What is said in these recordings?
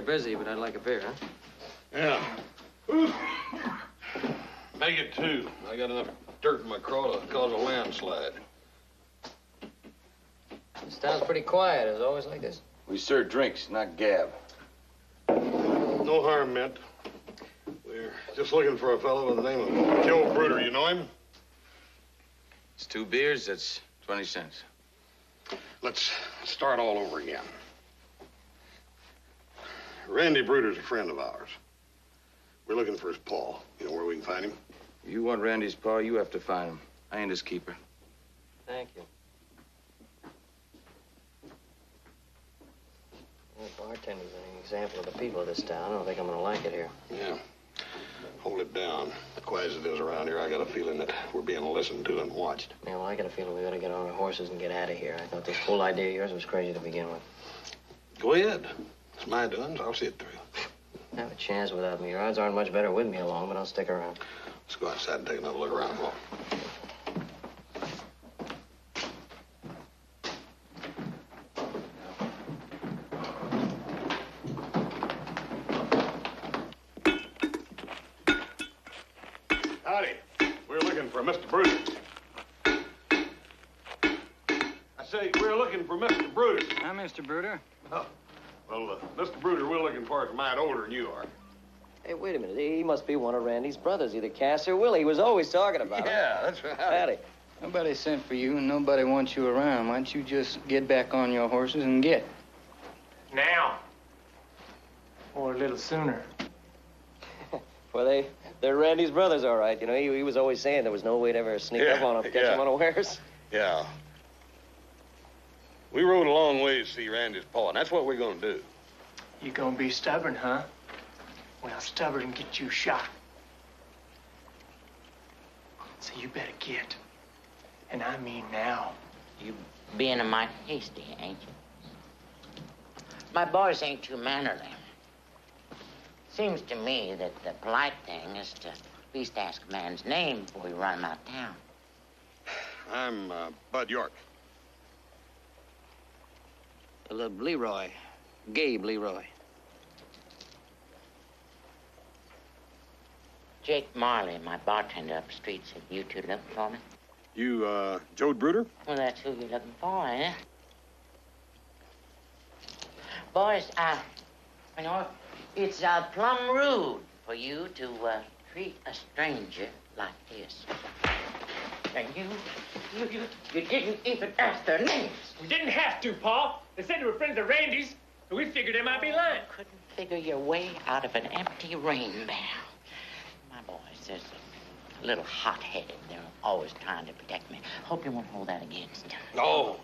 you're busy, but I'd like a beer, huh? Yeah. Ooh. Make it two. I got enough dirt in my crawler to cause a landslide. This town's pretty quiet. Is it always like this? We serve drinks, not gab. No harm meant. We're just looking for a fellow by the name of Joe Bruder. You know him? It's two beers. That's 20 cents. Let's start all over again. Randy Bruder's a friend of ours. We're looking for his paw. You know where we can find him? If you want Randy's paw, you have to find him. I ain't his keeper. Thank you. Well, bartender's an example of the people of this town. I don't think I'm gonna like it here. Yeah. Hold it down. Quiet as it is around here, I got a feeling that we're being listened to and watched. Yeah, well, I got a feeling we ought to get on our horses and get out of here. I thought this whole idea of yours was crazy to begin with. Go ahead. It's my doings. I'll see it through. I have a chance without me. Your odds aren't much better with me along, but I'll stick around. Let's go outside and take another look around, Paul. Howdy. We're looking for Mr. Bruder. I say, we're looking for Mr. Bruder. I'm Mr. Bruder. Oh. Well, Mr. Bruder, we're looking for is a mite older than you are. Hey, wait a minute. He must be one of Randy's brothers, either Cass or Willie. He was always talking about it. Yeah, that's right. Howdy. Nobody sent for you, and nobody wants you around. Why don't you just get back on your horses and get? Now. Or a little sooner. Well, they're Randy's brothers, all right. You know, he was always saying there was no way to ever sneak up on him, catch him unawares. Yeah. We rode a long way to see Randy's paw, and that's what we're gonna do. You gonna be stubborn, huh? Well, stubborn get you shot. So you better get. And I mean now. You being a mite hasty, ain't you? My boys ain't too mannerly. Seems to me that the polite thing is to at least ask a man's name before you run him out of town. I'm Bud York. Leroy. Gabe Leroy. Jake Marley, my bartender up the street, said you two looking for me. You, Joe Bruder? Well, that's who you're looking for, eh? Boys, you know, it's plumb rude for you to treat a stranger like this. And you didn't even ask their names. We didn't have to, Paul. They said they were friends of Randy's, and we figured they might be lying. You couldn't figure your way out of an empty rain barrel. My boys, they're a little hot-headed. They're always trying to protect me. Hope you won't hold that against them. No.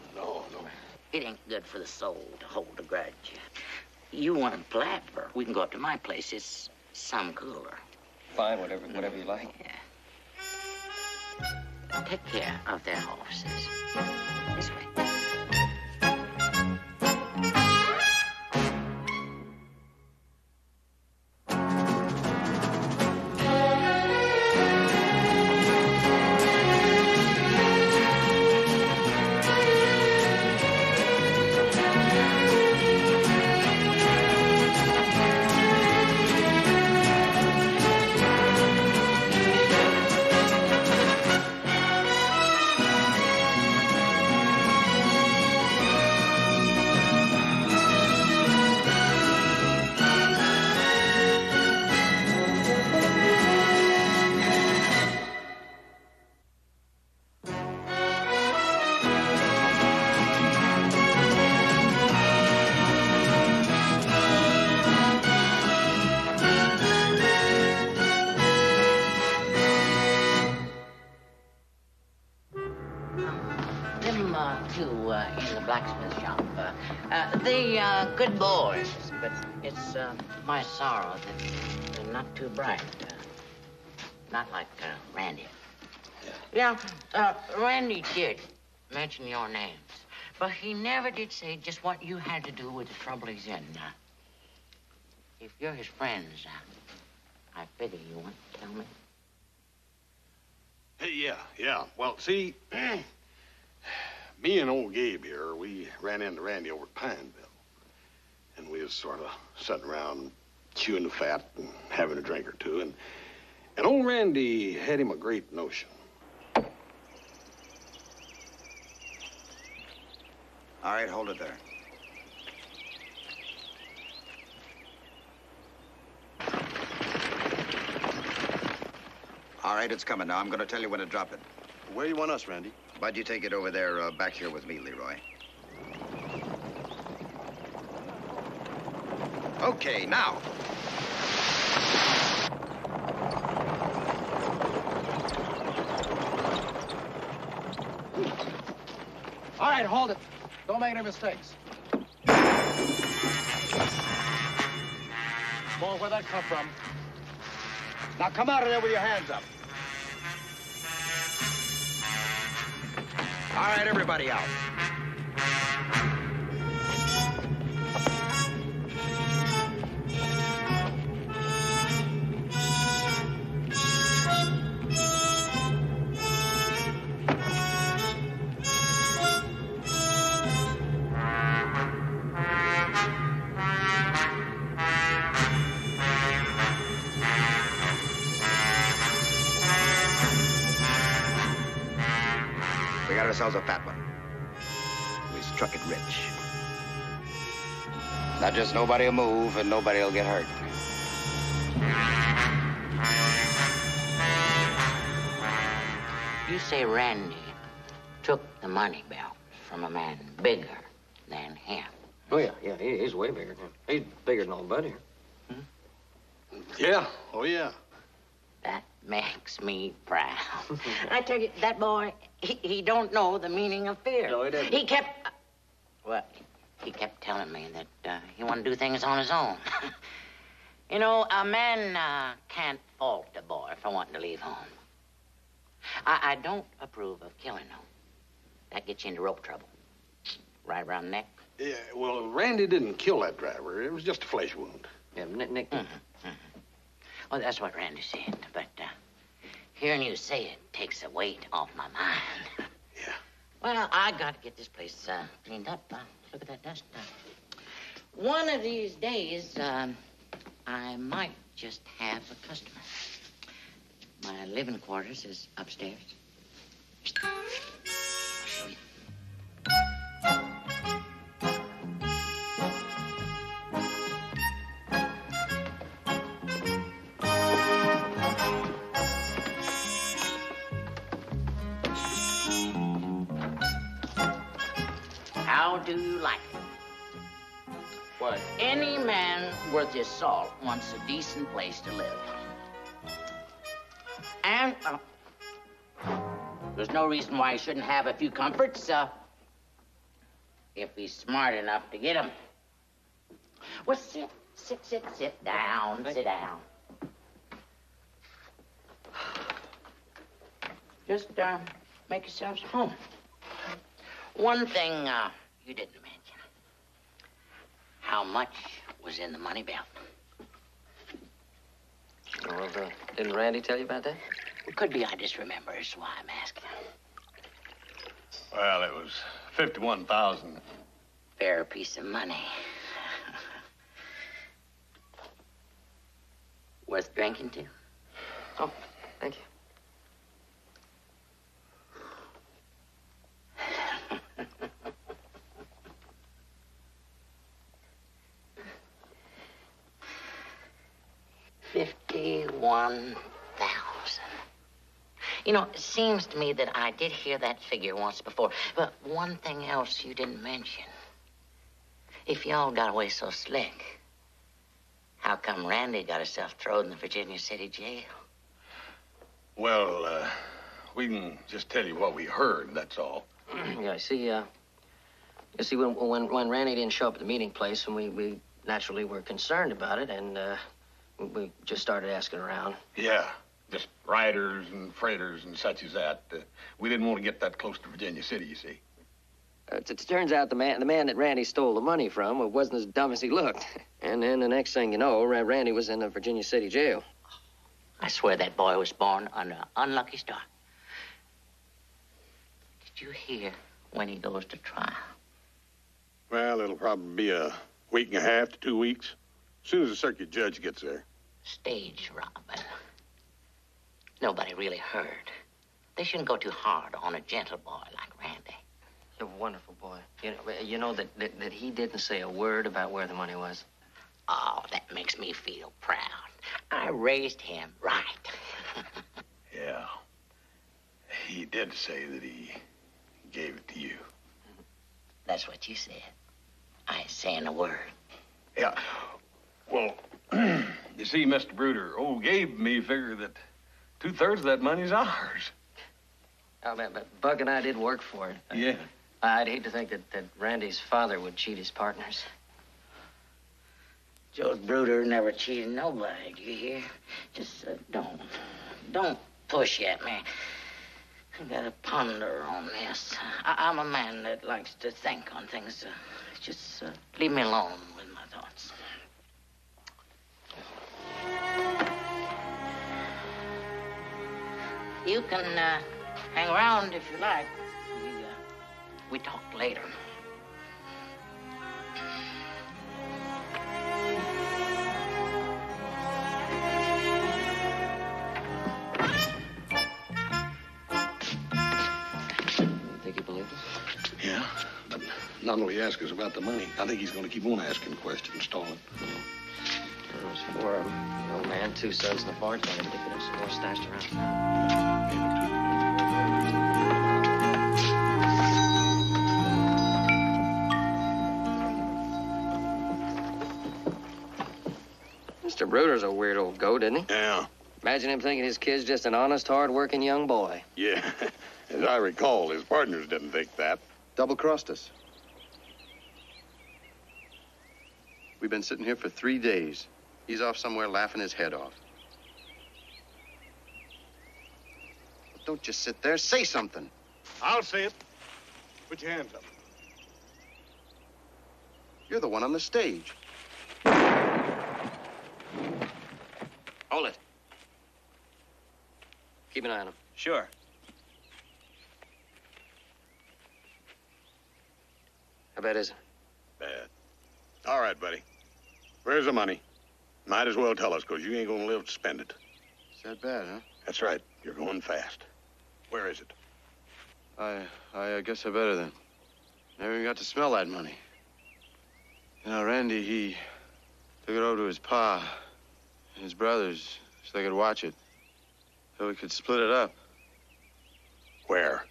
It ain't good for the soul to hold a grudge. You want a flapper? We can go up to my place. It's some cooler. Fine, whatever you like. Yeah. Take care of their horses. This way. Good boys, but it's my sorrow that they're not too bright. Not like Randy. Yeah. Randy did mention your names, but he never did say just what you had to do with the trouble he's in. If you're his friends, I figure you want to tell me. Hey, yeah. Well, see, me and old Gabe here, we ran into Randy over at Pineville. and we was sort of sitting around chewing the fat and having a drink or two, and old Randy had him a great notion. All right, hold it there. All right, it's coming now. I'm going to tell you when to drop it. Where you want us, Randy? Bud, you take it over there, back here with me, Leroy. Okay, now. All right, hold it. Don't make any mistakes. Boy, where'd that come from? Now come out of there with your hands up. All right, everybody out. A fat one. We struck it rich. Now just nobody will move and nobody will get hurt. You say Randy took the money belt from a man bigger than him. Oh, yeah, he's way bigger than him. He's bigger than old Bud here. Hmm? Yeah, oh, yeah. That makes me proud. I tell you, that boy, he don't know the meaning of fear. No, he doesn't. He kept, well, he kept telling me that he wanted to do things on his own. You know, a man can't fault a boy for wanting to leave home. I don't approve of killing him. That gets you into rope trouble. Right around the neck. Yeah, well, Randy didn't kill that driver. It was just a flesh wound. Yeah, Nick. Mm-hmm. Oh, that's what Randy said, but hearing you say it takes the weight off my mind. Yeah. Well, I got to get this place cleaned up. Look at that dust. One of these days, I might just have a customer. My living quarters is upstairs. I'll show you. Do you like it? What? Any man worth his salt wants a decent place to live. And there's no reason why he shouldn't have a few comforts if he's smart enough to get them. Well, sit down, sit down. Just make yourselves home. One thing, you didn't mention how much was in the money belt. Well, didn't Randy tell you about that? It could be I disremember. That's why I'm asking. Well, it was $51,000. Fair piece of money. Worth drinking to? Oh, thank you. $51,000. You know, it seems to me that I did hear that figure once before, but one thing else you didn't mention. If y'all got away so slick, how come Randy got himself thrown in the Virginia City jail? Well, we can just tell you what we heard, that's all. Yeah, I see, you see, when Randy didn't show up at the meeting place, and we naturally were concerned about it, and, we just started asking around. Yeah, just riders and freighters and such as that. We didn't want to get that close to Virginia City, you see. It turns out the man that Randy stole the money from wasn't as dumb as he looked. And then the next thing you know, Randy was in the Virginia City jail. I swear that boy was born under an unlucky star. Did you hear when he goes to trial? Well, it'll probably be a Week and a half to 2 weeks. As soon as the circuit judge gets there. Stage robbing. Nobody really heard. They shouldn't go too hard on a gentle boy like Randy. You're a wonderful boy. You know that he didn't say a word about where the money was? Oh, that makes me feel proud. I raised him right. Yeah. He did say that he gave it to you. That's what you said. I ain't saying a word. Yeah. Well, you see, Mr. Bruder, old Gabe and me figure that 2/3 of that money's ours. Oh, man, but Buck and I did work for it. Yeah. I'd hate to think that Randy's father would cheat his partners. Joe Bruder never cheated nobody, do you hear? Just don't push at me. I gotta ponder on this. I'm a man that likes to think on things. Just leave me alone with my thoughts. You can hang around if you like. We talk later. Not only ask us about the money, I think he's going to keep on asking questions, stalling. There's four of them. An old man, two sons, and a bartender. They could have some more stashed around. Mr. Bruder's a weird old goat, isn't he? Yeah. Imagine him thinking his kid's just an honest, hard-working young boy. Yeah. As I recall, his partners didn't think that. Double-crossed us. We've been sitting here for 3 days. He's off somewhere laughing his head off. But don't just sit there. Say something. I'll say it. Put your hands up. You're the one on the stage. Hold it. Keep an eye on him. Sure. How bad is it? Bad. All right, buddy. Where's the money? Might as well tell us, because you ain't going to live to spend it. It's that bad, huh? That's right. You're going fast. Where is it? I guess I better, then. Never even got to smell that money. You know, Randy, he took it over to his pa and his brothers so they could watch it, so we could split it up. Where?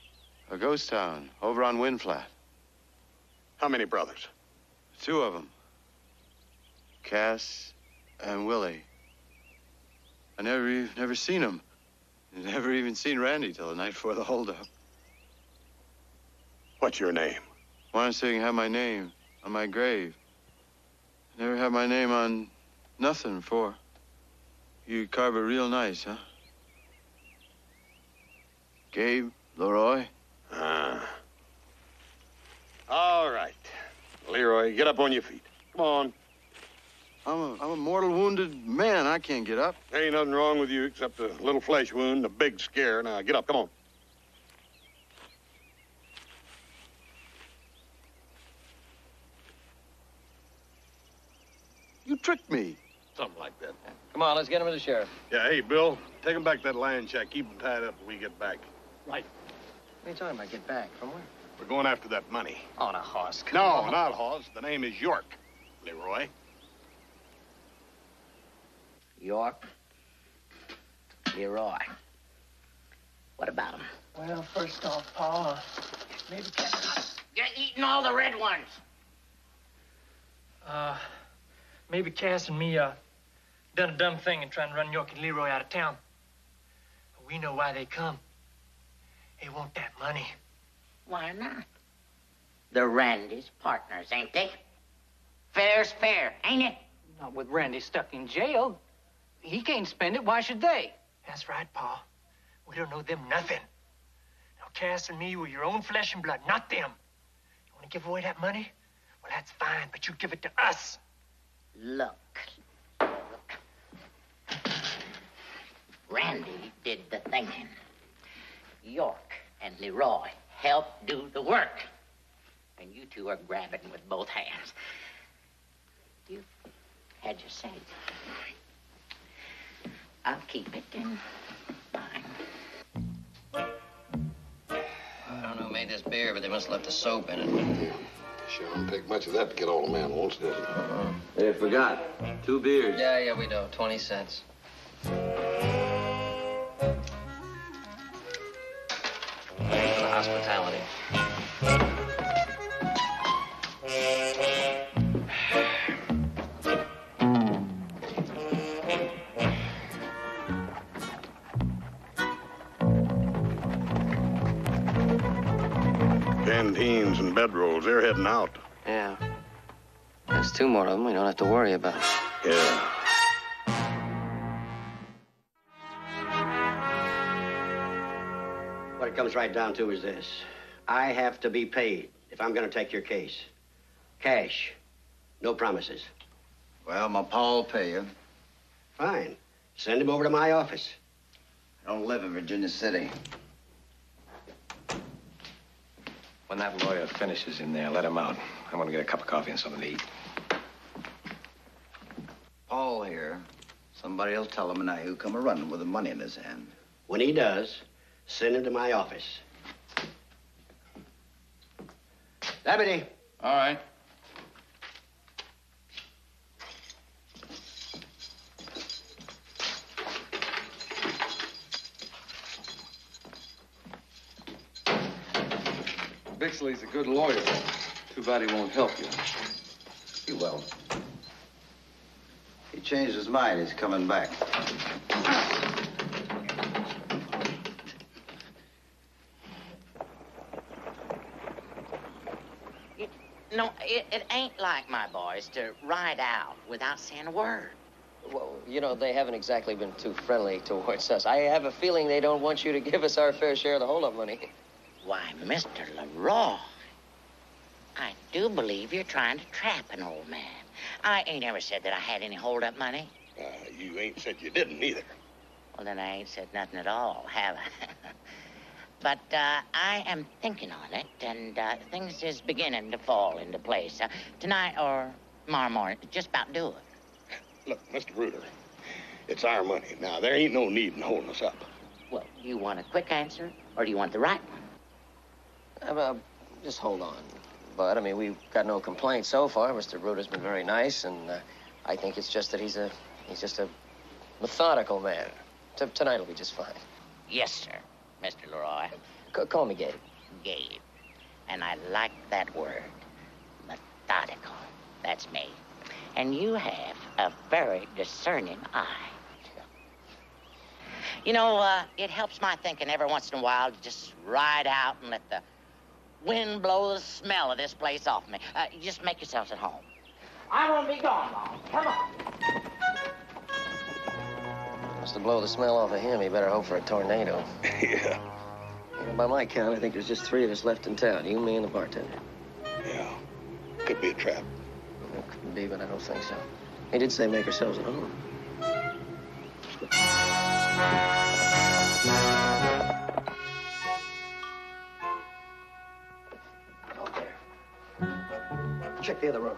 A ghost town over on Wind Flat. How many brothers? 2 of them. Cass and Willie. I never seen him. Never even seen Randy till the night before the holdup. What's your name? Why don't you have my name on my grave? I never had my name on nothing before. You carve it real nice, huh? Gabe Leroy? All right. Leroy, get up on your feet. Come on. I'm a mortal wounded man. I can't get up. There ain't nothing wrong with you except a little flesh wound and a big scare. Now, get up. Come on. You tricked me. Something like that. Come on, let's get him to the sheriff. Yeah, hey, Bill, take him back to that land shack. Keep him tied up when we get back. Right. What are you talking about, get back? From where? We're going after that money. On a horse. No, not Hoss. The name is York, Leroy. York? Leroy. What about him? Well, first off, Paul, maybe Captain... You're eating all the red ones. Maybe Cass and me, done a dumb thing in trying to run York and Leroy out of town. But we know why they come. They want that money. Why not? They're Randy's partners, ain't they? Fair's fair, ain't it? Not with Randy stuck in jail. He can't spend it. Why should they? That's right, Paul. We don't know them nothing. Now, Cass and me were your own flesh and blood, not them. You want to give away that money? Well, that's fine, but you give it to us. Look. Randy did the thinking. York and Leroy help do the work. And you two are grabbing with both hands. You've had your say. I'll keep it in mind. I don't know who made this beer, but they must have left the soap in it. Sure don't take much of that to get all a man wants, does it? Hey, forgot. 2 beers. Yeah, we know. 20 cents. Thanks for the hospitality. Canteens and bedrolls, they're heading out. Yeah. There's 2 more of them we don't have to worry about. Yeah. What it comes right down to is this. I have to be paid if I'm going to take your case. Cash. No promises. Well, my pa'll pay you. Fine. Send him over to my office. I don't live in Virginia City. When that lawyer finishes in there, let him out. I'm going to get a cup of coffee and something to eat. Paul here. Somebody will tell him and I who come a-running with the money in his hand. When he does, send him to my office. Deputy. All right. Bixley's a good lawyer. Too bad he won't help you. He will. He changed his mind. He's coming back. It ain't like my boys to ride out without saying a word. Well, you know, they haven't exactly been too friendly towards us. I have a feeling they don't want you to give us our fair share of the hold-up money. Why, Mr. Leroy, I do believe you're trying to trap an old man. I ain't ever said that I had any hold-up money. You ain't said you didn't, either. Well, then I ain't said nothing at all, have I? But I am thinking on it, and things is beginning to fall into place. Tonight or tomorrow morning, just about do it. Look, Mr. Bruder, it's our money. Now, there ain't no need in holding us up. Well, do you want a quick answer, or do you want the right one? Just hold on, Bud. I mean, we've got no complaints so far. Mr. Bruder's been very nice, and I think it's just that he's just a methodical man. Tonight will be just fine. Yes, sir, Mr. Leroy. Call me Gabe. Gabe. And I like that word, methodical. That's me. And you have a very discerning eye. You know, it helps my thinking every once in a while to just ride out and let the wind blow the smell of this place off me. You just make yourselves at home. I won't be gone long. Come on. Just to blow the smell off of him, you better hope for a tornado. Yeah. You know, by my count, I think there's just 3 of us left in town. You, me, and the bartender. Yeah. Could be a trap. It could be, but I don't think so. He did say make ourselves at home. Out there. Check the other room.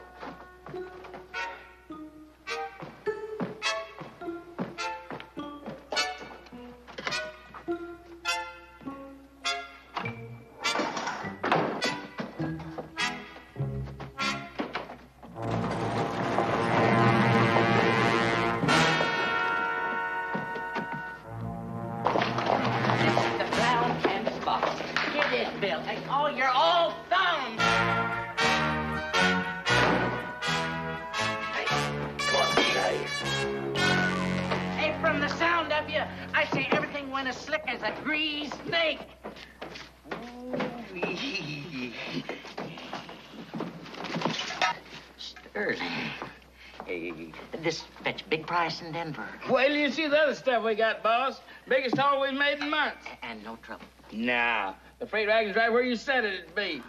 In Denver. Well, you see the other stuff we got, boss. Biggest haul we've made in months. And no trouble. Nah. The freight wagon's right where you said it'd be.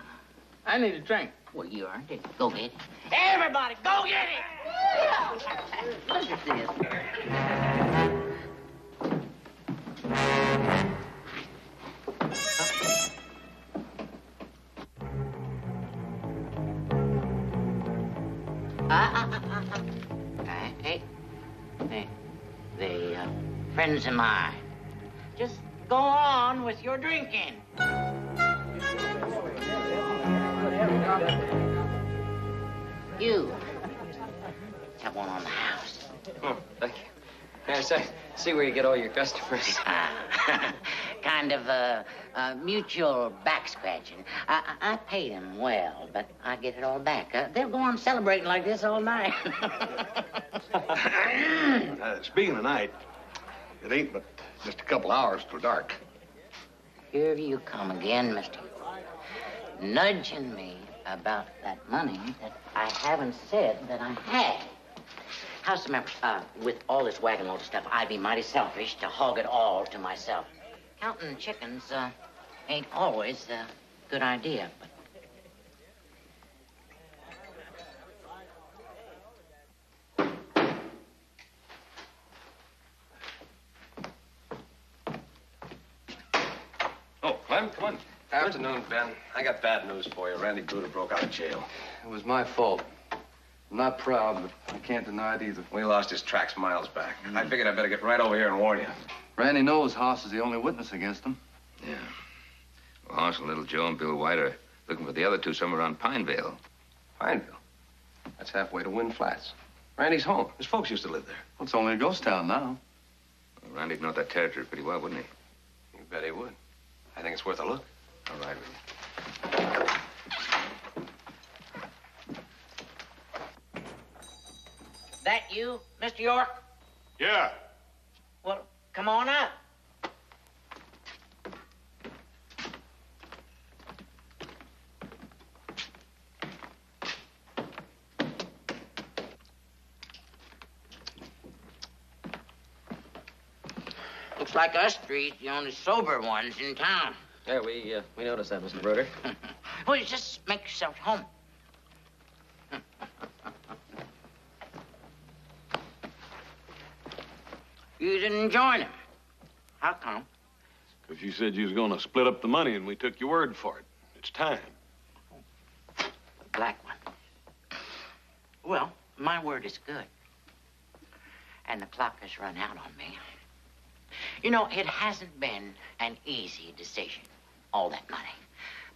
I need a drink. Well, you earned it. Go get it. Everybody, go get it! Look at this. friends of mine. Just go on with your drinking. You have one on the house. Oh, thank you. Yes, I see where you get all your customers. Kind of mutual back-scratching. I pay them well, but I get it all back. They'll go on celebrating like this all night. Speaking of night, it ain't but just a couple hours till dark. Here you come again, mister. Nudging me about that money that I haven't said that I had. Howsomever, with all this wagon load of stuff, I'd be mighty selfish to hog it all to myself. Counting chickens ain't always a good idea, but... Oh, Clem, come on. Afternoon, Ben. I got bad news for you. Randy Bruder broke out of jail. It was my fault. I'm not proud, but I can't deny it either. We lost his tracks miles back. I figured I better get right over here and warn you. Randy knows Hoss is the only witness against him. Yeah. Well, Hoss and Little Joe and Bill White are looking for the other two somewhere around Pineville. Pineville? That's halfway to Wind Flats. Randy's home. His folks used to live there. Well, it's only a ghost town now. Well, Randy'd know that territory pretty well, wouldn't he? You bet he would. I think it's worth a look. All right, Randy. That you, Mr. York? Yeah. Well, come on up. Looks like us three's the only sober ones in town. Yeah, we noticed that, Mr. Bruder. Well, you just make yourself home. You didn't join him. How come? Because you said you was going to split up the money, and we took your word for it. It's time. Oh, black one. Well, my word is good. And the clock has run out on me. You know, it hasn't been an easy decision, all that money.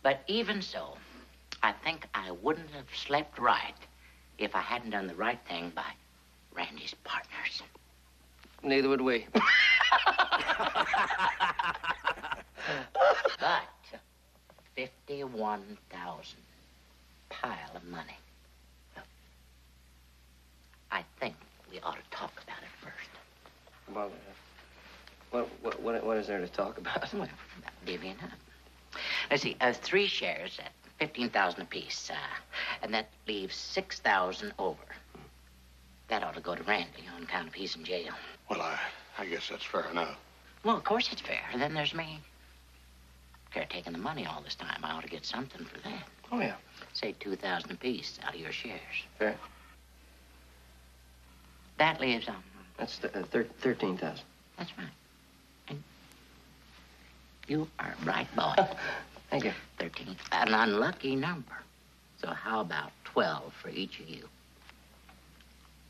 But even so, I think I wouldn't have slept right if I hadn't done the right thing by Randy's partners. Neither would we. But 51,000 pile of money. Well, I think we ought to talk about it first. Well, what is there to talk about? Well, divvying up. Let's see, 3 shares at 15,000 apiece, and that leaves 6,000 over. That ought to go to Randy on account of he's in jail. Well, I guess that's fair enough. Well, of course it's fair. And then there's me. Caretaking the money all this time. I ought to get something for that. Oh, yeah. Say 2,000 apiece out of your shares. Fair. That leaves... That's 13,000. That's right. And you are right, boy. Thank you. 13. An unlucky number. So how about 12 for each of you?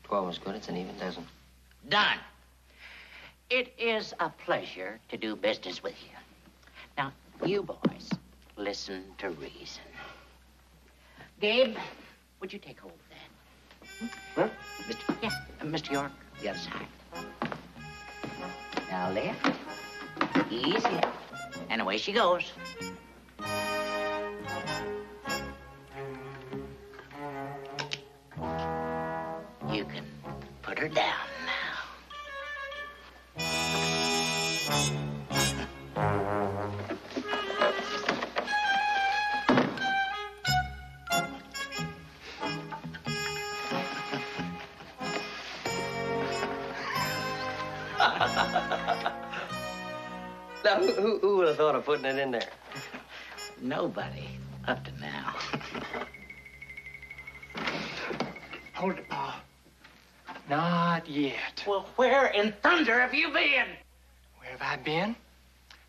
12 is good. It's an even dozen. Done. It is a pleasure to do business with you. Now, you boys, listen to reason. Gabe, would you take hold of that? Hmm? Mr. Yeah, Mr. York, the other side. Now left, easy, and away she goes. You can put her down now. Now, who would have thought of putting it in there? Nobody, up to now. Hold it, Pa. Not yet. Well, where in thunder have you been? Where have I been?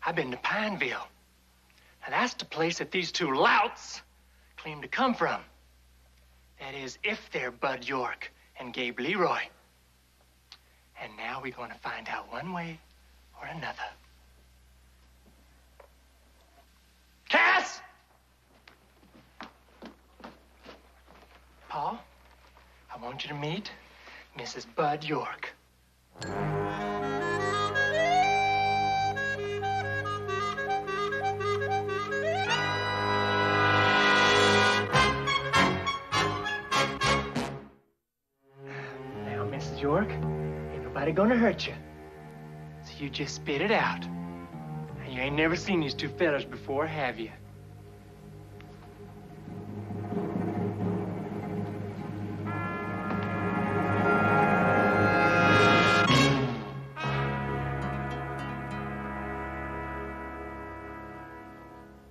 I've been to Pineville. Now, that's the place that these two louts claim to come from. That is, if they're Bud York and Gabe Leroy. And now we're going to find out one way or another. Cass! Paul, I want you to meet Mrs. Bud York. York, ain't nobody gonna hurt you. So you just spit it out. And you ain't never seen these two fellas before, have you?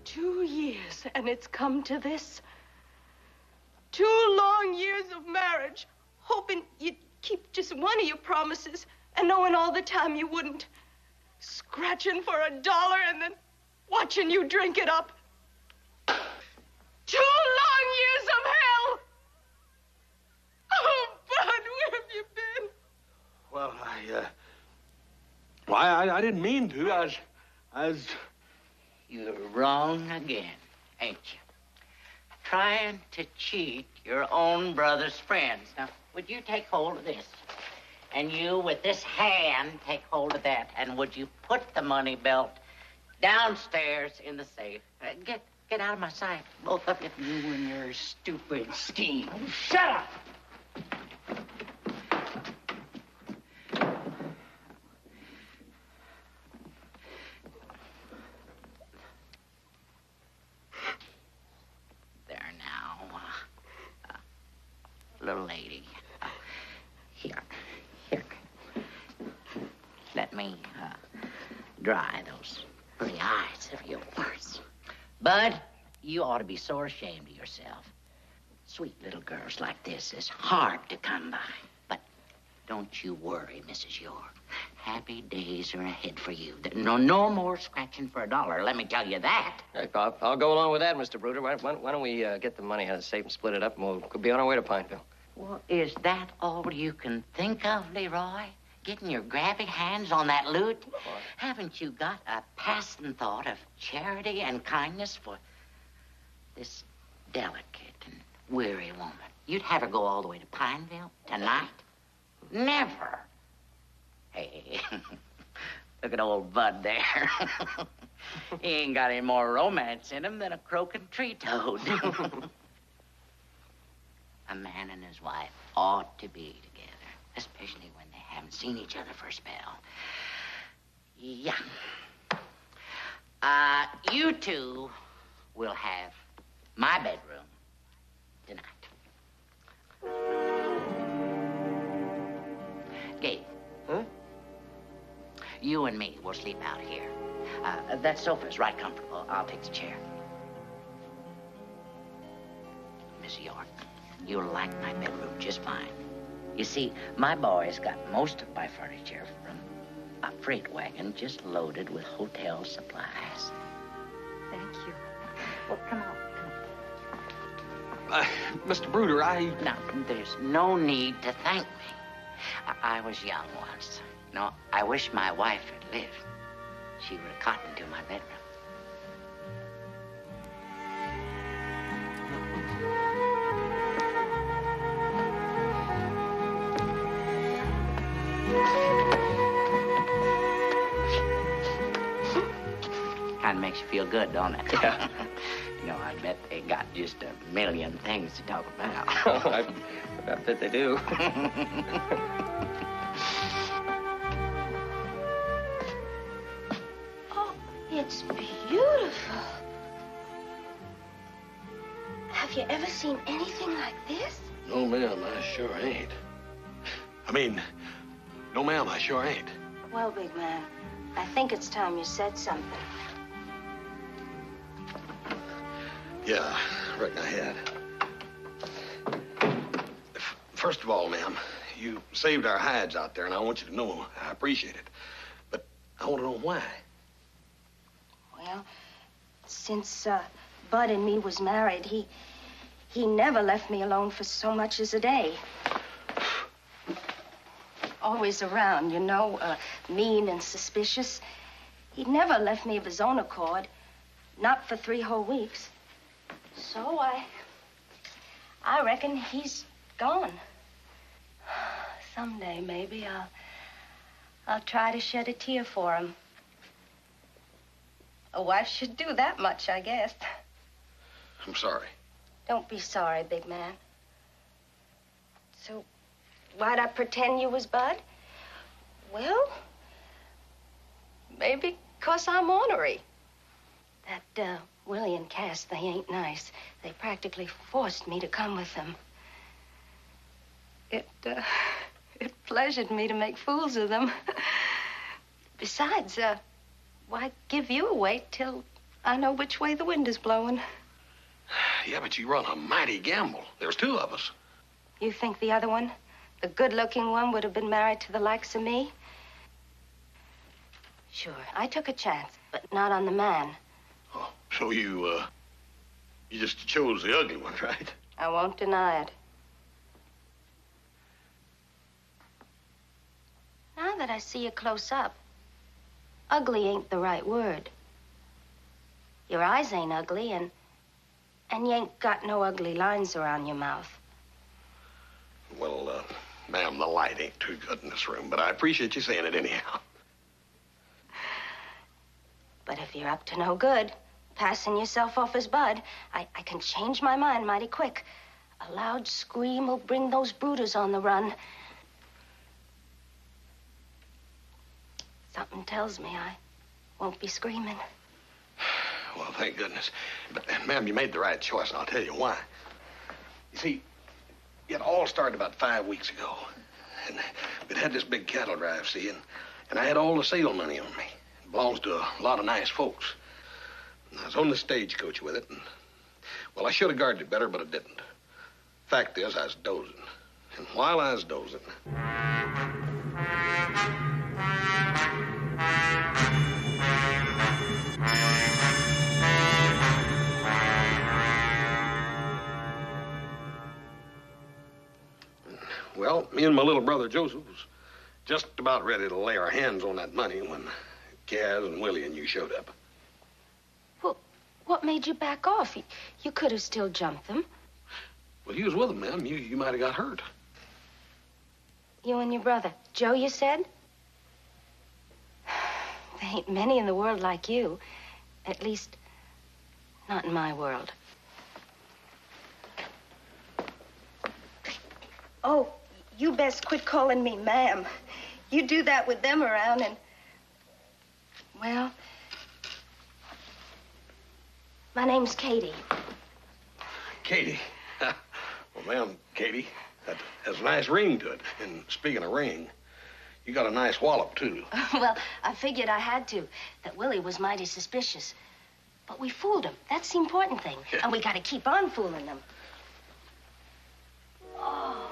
"2 years, and it's come to this. 2 long years of marriage, hoping you'd keep just one of your promises and knowing all the time you wouldn't. Scratching for $1 and then watching you drink it up. 2 long years of hell! Oh, Bud, where have you been?" "Well, I didn't mean to. I was... You're wrong again, ain't you? Trying to cheat your own brother's friends. Now, would you take hold of this? And you, with this hand, take hold of that. And would you put the money belt downstairs in the safe? Get out of my sight, both of you. You and your stupid scheme." "Oh, shut up!" "Little lady, here, let me dry those pretty eyes of yours. Bud, you ought to be sore ashamed of yourself. Sweet little girls like this is hard to come by. But don't you worry, Mrs. York. Happy days are ahead for you. No more scratching for $1, let me tell you that." I'll go along with that, Mr. Bruder. Why don't we get the money out of the safe and split it up, and we'll be on our way to Pineville." "Well, is that all you can think of, Leroy? Getting your grabby hands on that loot? Haven't you got a passing thought of charity and kindness for this delicate and weary woman? You'd have her go all the way to Pineville tonight? Never. Hey, look at old Bud there. He ain't got any more romance in him than a croaking tree toad." "A man and his wife ought to be together, especially when they haven't seen each other for a spell. Yeah. You two will have my bedroom tonight. Gabe. Huh? You and me will sleep out here. That sofa's right comfortable. I'll take the chair. Miss York, you'll like my bedroom just fine. You see, my boys got most of my furniture from a freight wagon just loaded with hotel supplies." "Thank you. Well, come on. Mr. Bruder, No, there's no need to thank me. I was young once. No, I wish my wife had lived. She would have gotten into my bedroom." Kind of makes you feel good, don't it? Yeah. You know, I bet they got just a million things to talk about. Oh, I bet they do. "It's beautiful. Have you ever seen anything like this?" "No, ma'am, I sure ain't. Well, big man, I think it's time you said something." "Yeah, I reckon I had. First of all, ma'am, you saved our hides out there, and I want you to know I appreciate it. But I want to know why." "Well, since Bud and me was married, he never left me alone for so much as a day." always around, you know, mean and suspicious. He never left me of his own accord, not for 3 whole weeks. So I reckon he's gone. Someday, maybe, I'll try to shed a tear for him. A wife should do that much, I guess. I'm sorry. Don't be sorry, big man. So, why'd I pretend you was Bud? Well, maybe 'cause I'm ornery. That, Willie and Cass, they ain't nice. They practically forced me to come with them. It pleasured me to make fools of them. Besides, why give you away till I know which way the wind is blowing? Yeah, but you run a mighty gamble. There's 2 of us. You think the other one, the good-looking one, would have been married to the likes of me? Sure, I took a chance, but not on the man. Oh, so you just chose the ugly one, right? I won't deny it. Now that I see you close up, ugly ain't the right word. Your eyes ain't ugly, and you ain't got no ugly lines around your mouth. Well, ma'am, the light ain't too good in this room, but I appreciate you saying it anyhow. But if you're up to no good, passing yourself off as Bud, I can change my mind mighty quick. A loud scream will bring those brooders on the run. Something tells me I won't be screaming. Well, thank goodness. But, ma'am, you made the right choice, and I'll tell you why. You see, it all started about 5 weeks ago. And we'd had this big cattle drive, see, and I had all the sale money on me. It belongs to a lot of nice folks. And I was on the stagecoach with it, and, well, I should have guarded it better, but I didn't. Fact is, I was dozing. And while I was dozing... Well, me and my little brother Joseph was just about ready to lay our hands on that money when Kaz and Willie and you showed up. Well, what made you back off? You could have still jumped them. Well, you was with them, ma'am. You might have got hurt. You and your brother. Joe, you said? There ain't many in the world like you. At least, not in my world. Oh, you best quit calling me ma'am. You do that with them around and... Well... My name's Katie. Katie? Well, ma'am, Katie, that has a nice ring to it. And speaking of ring, you got a nice wallop, too. Well, I figured I had to. That Willie was mighty suspicious. But we fooled him. That's the important thing. Yeah. And we got to keep on fooling them. Oh...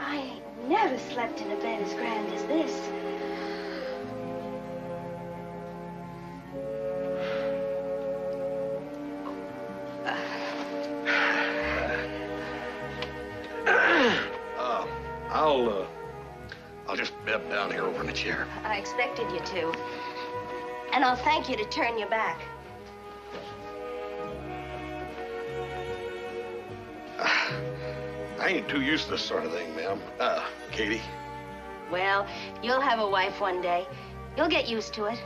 I ain't never slept in a bed as grand as this. I'll just bed down here over in the chair. I expected you to. And I'll thank you to turn your back. I ain't too used to this sort of thing, ma'am. Katie? Well, you'll have a wife one day. You'll get used to it.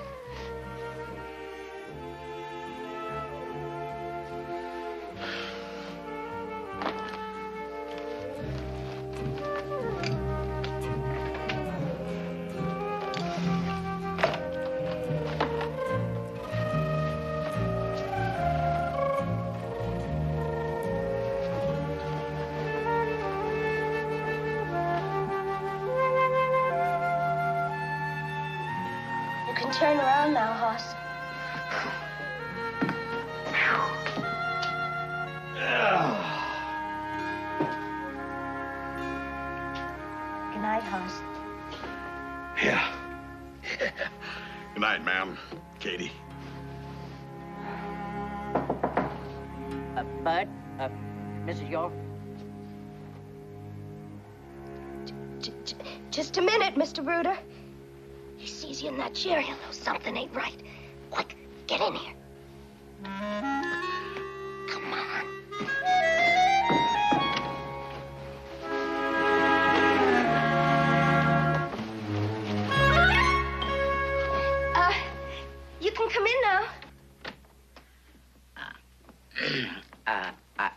Turn around now, Hoss. Good night, Hoss. Yeah. Good night, ma'am. Katie. Bud? Mrs. York? Just a minute, Mr. Bruder. He sees you in that chair, he'll know something ain't right. Quick, get in here. Come on. You can come in now.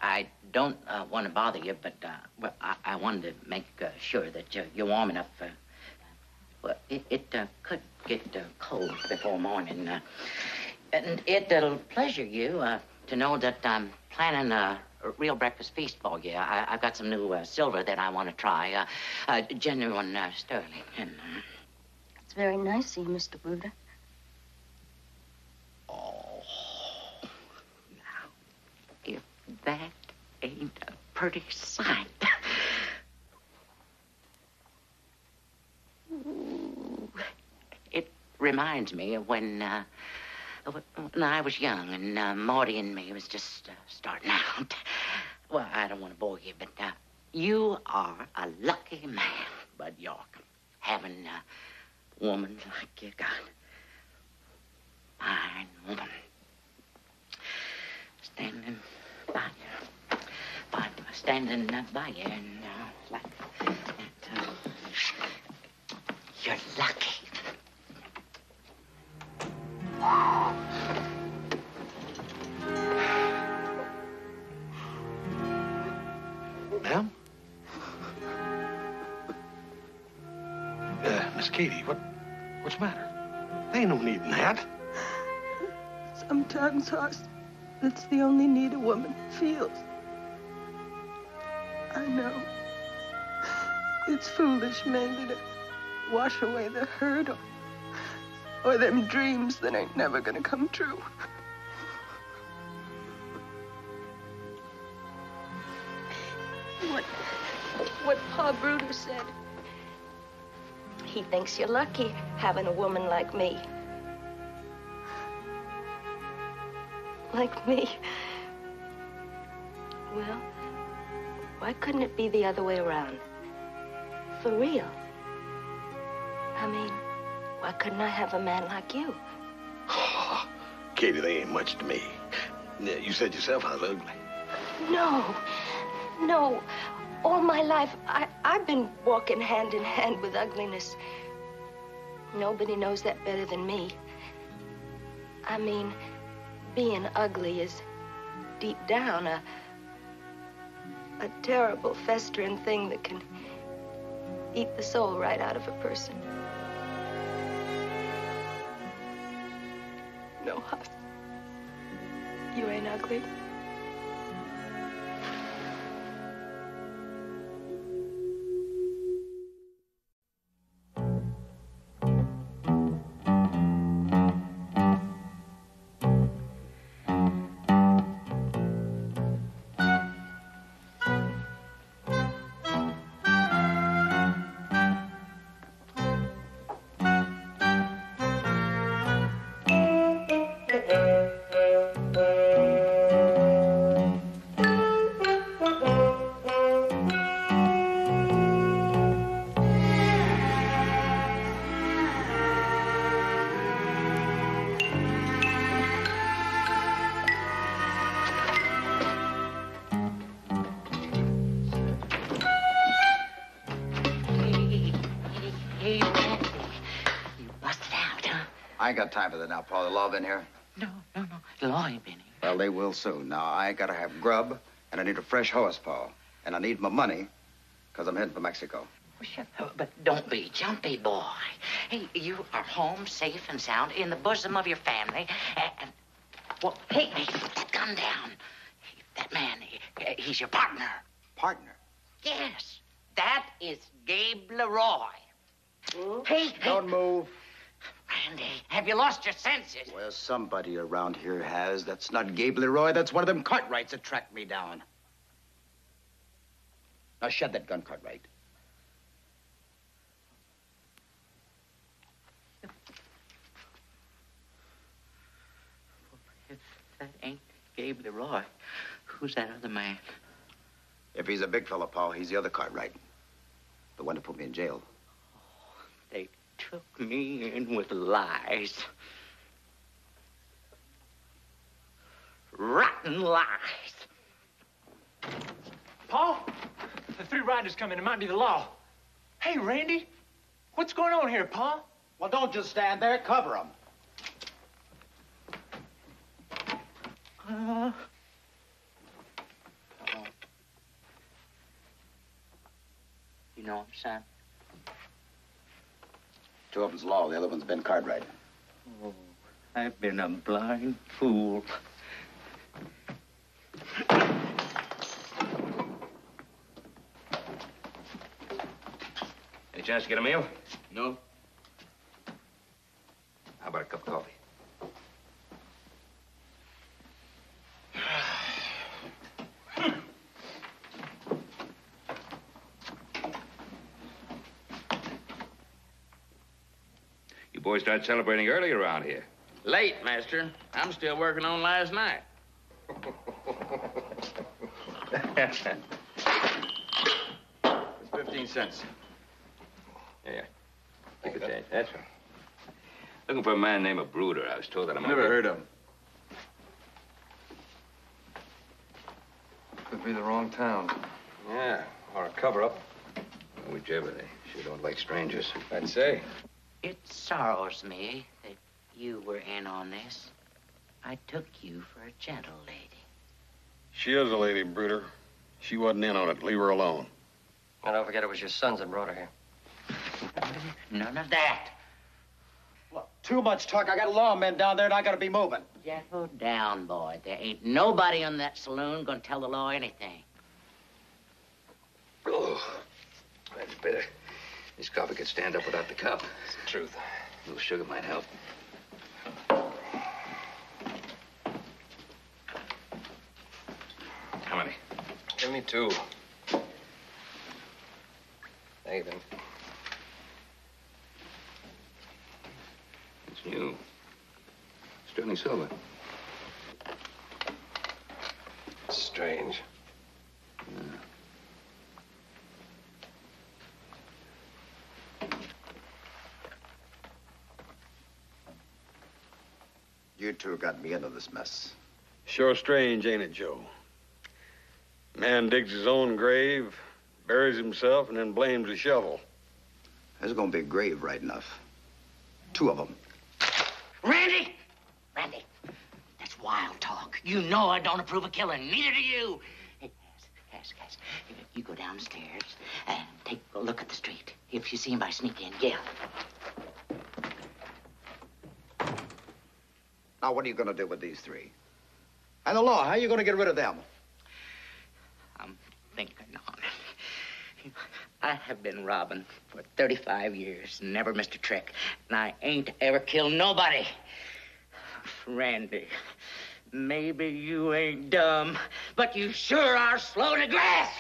I don't want to bother you, but well, I wanted to make sure that you're warm enough. Well, it could get cold before morning, and it'll pleasure you to know that I'm planning a real breakfast feast for you. I've got some new silver that I want to try, genuine sterling. And it's very nice of you, Mr. Bruder. Oh, now, if that ain't a pretty sight. Ooh, it reminds me of when I was young and Marty and me was just starting out. Well, I don't want to bore you, but you are a lucky man, Bud York, having a woman like you got. Fine woman. Standing by you. Standing by you and like that. You're lucky. Ma'am? Miss Katie, what's the matter? There ain't no need in that. Sometimes, Hoss, that's the only need a woman feels. I know. It's foolish, maybe, to wash away the hurt or them dreams that ain't never gonna come true. What Pa Bruder said. He thinks you're lucky having a woman like me. Like me. Well, why couldn't it be the other way around? For real. I mean, why couldn't I have a man like you? Oh, Katie, they ain't much to me. You said yourself I was ugly. No, no. All my life, I've been walking hand in hand with ugliness. Nobody knows that better than me. I mean, being ugly is, deep down, a terrible, festering thing that can eat the soul right out of a person. No, Hoss, you ain't ugly. I ain't got time for that now, Paul. The law been here? No. The law ain't been here. Well, they will soon. Now, I gotta have grub, and I need a fresh horse, Paul. And I need my money, because I'm heading for Mexico. Well, shut up, but don't be jumpy, boy. Hey, you are home, safe and sound, in the bosom of your family. And well, hey, put that gun down. That man, he's your partner. Partner? Yes. That is Gabe Leroy. Oops. Hey, don't move. Randy, have you lost your senses? Well, somebody around here has. That's not Gabe Leroy. That's one of them Cartwrights that tracked me down. Now, shed that gun, Cartwright. If that ain't Gabe Leroy, who's that other man? If he's a big fella, Paul, he's the other Cartwright. The one that put me in jail. They took me in with lies. Rotten lies. Paul, the three riders coming. It might be the law. Hey, Randy, what's going on here, Paul? Well, don't just stand there. Cover them. You know him, son? Two of them's law. The other one's Ben Cartwright. Oh, I've been a blind fool. Any chance to get a meal? No. How about a cup of coffee? You boys start celebrating early around here. Late, Master. I'm still working on last night. It's 15 cents. Yeah. Take the change. That's right. Looking for a man named Bruder. I was told that I'm never heard of him. Could be the wrong town. Yeah, or a cover-up. Whichever. They sure don't like strangers. I'd say. It sorrows me that you were in on this. I took you for a gentle lady. She is a lady, Bruder. She wasn't in on it. Leave her alone. And don't forget it was your sons that brought her here. None of that. Look, too much talk. I got lawmen down there, and I got to be moving. Settle down, boy. There ain't nobody in that saloon going to tell the law anything. Oh, that's better. This coffee could stand up without the cup. It's the truth. A little sugar might help. How many? Give me two. Thank you, Ben. It's new. Sterling silver. Strange. Yeah. You two got me into this mess. Sure strange, ain't it, Joe? Man digs his own grave, buries himself, and then blames the shovel. There's gonna be a grave right enough. Two of them. Randy! Randy, that's wild talk. You know I don't approve of killing, neither do you. Hey, Cass, you go downstairs and take a look at the street. If you see him, I sneak in, yell. Now, what are you gonna do with these three? And the law, how are you gonna get rid of them? I'm thinking on it. I have been robbing for 35 years, never missed a trick, and I ain't ever killed nobody. Randy, maybe you ain't dumb, but you sure are slow to grasp.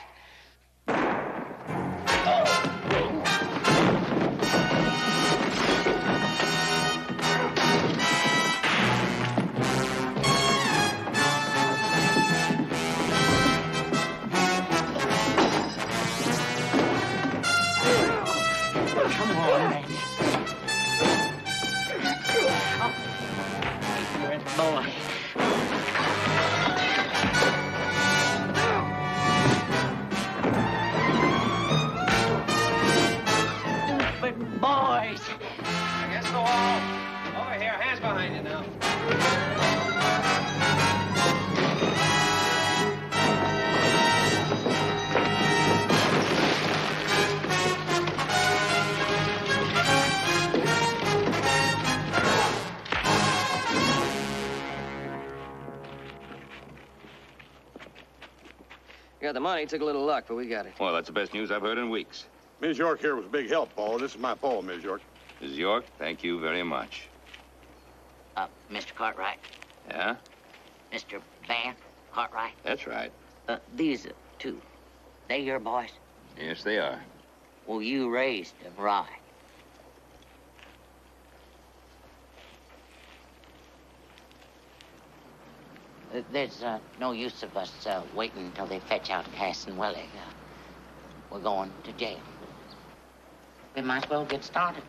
Got the money, took a little luck, but we got it. Well, that's the best news I've heard in weeks. Ms. York here was a big help, Paul. This is my Paul, Ms. York. Ms. York, thank you very much. Mr. Cartwright. Yeah? Mr. Van Cartwright. That's right. These two, they your boys? Yes, they are. Well, you raised them, right? There's no use of us waiting until they fetch out Cass and Willie. We're going to jail. We might as well get started.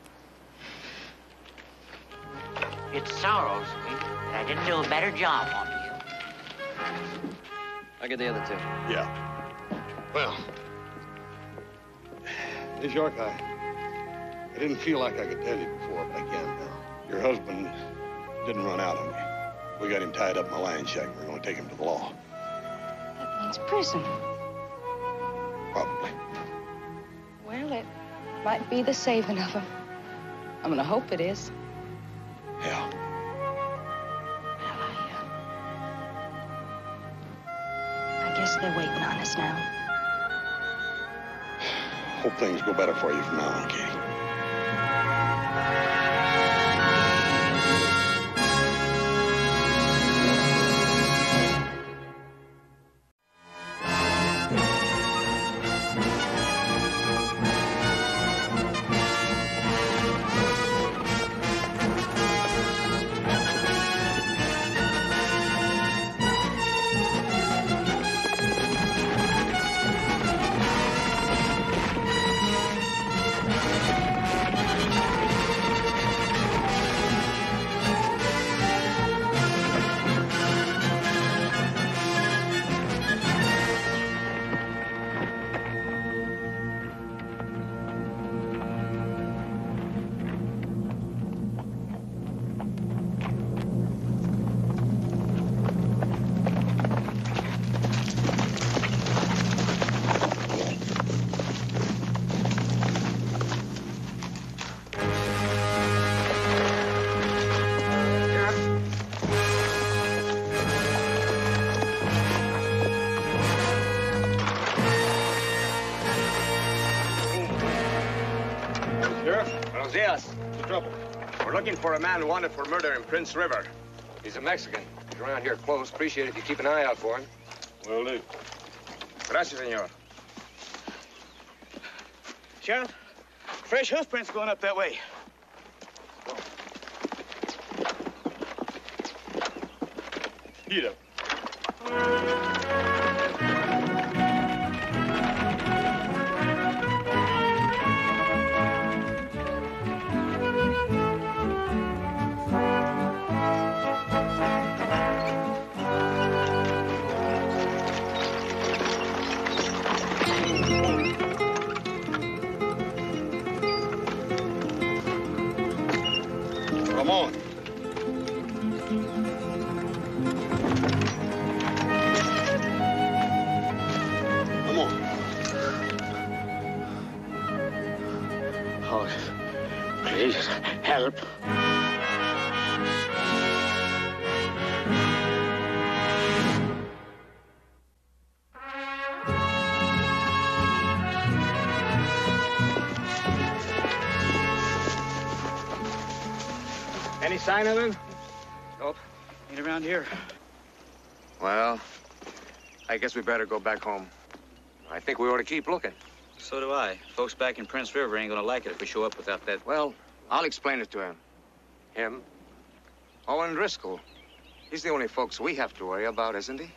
It sorrows me that I didn't do a better job on you. I get the other two. Yeah. Well, Miss York, I didn't feel like I could tell you before, but I can now. Your husband didn't run out on me. We got him tied up in a lion shack. We're going to take him to the law. That means prison. Probably. Well, it might be the saving of him. I'm going to hope it is. Yeah. Well, I guess they're waiting on us now. Hope things go better for you from now on, Katie. For a man wanted for murder in Prince River. He's a Mexican. He's around here close. Appreciate it if you keep an eye out for him. Will do. Gracias, senor. Sheriff, fresh hoofprints going up that way. Oh. Eat up. Sign of him? Nope. Ain't around here. Well, I guess we better go back home. I think we ought to keep looking. So do I. Folks back in Prince River ain't gonna like it if we show up without that. Well, I'll explain it to him. Him? Owen Driscoll. He's the only folks we have to worry about, isn't he?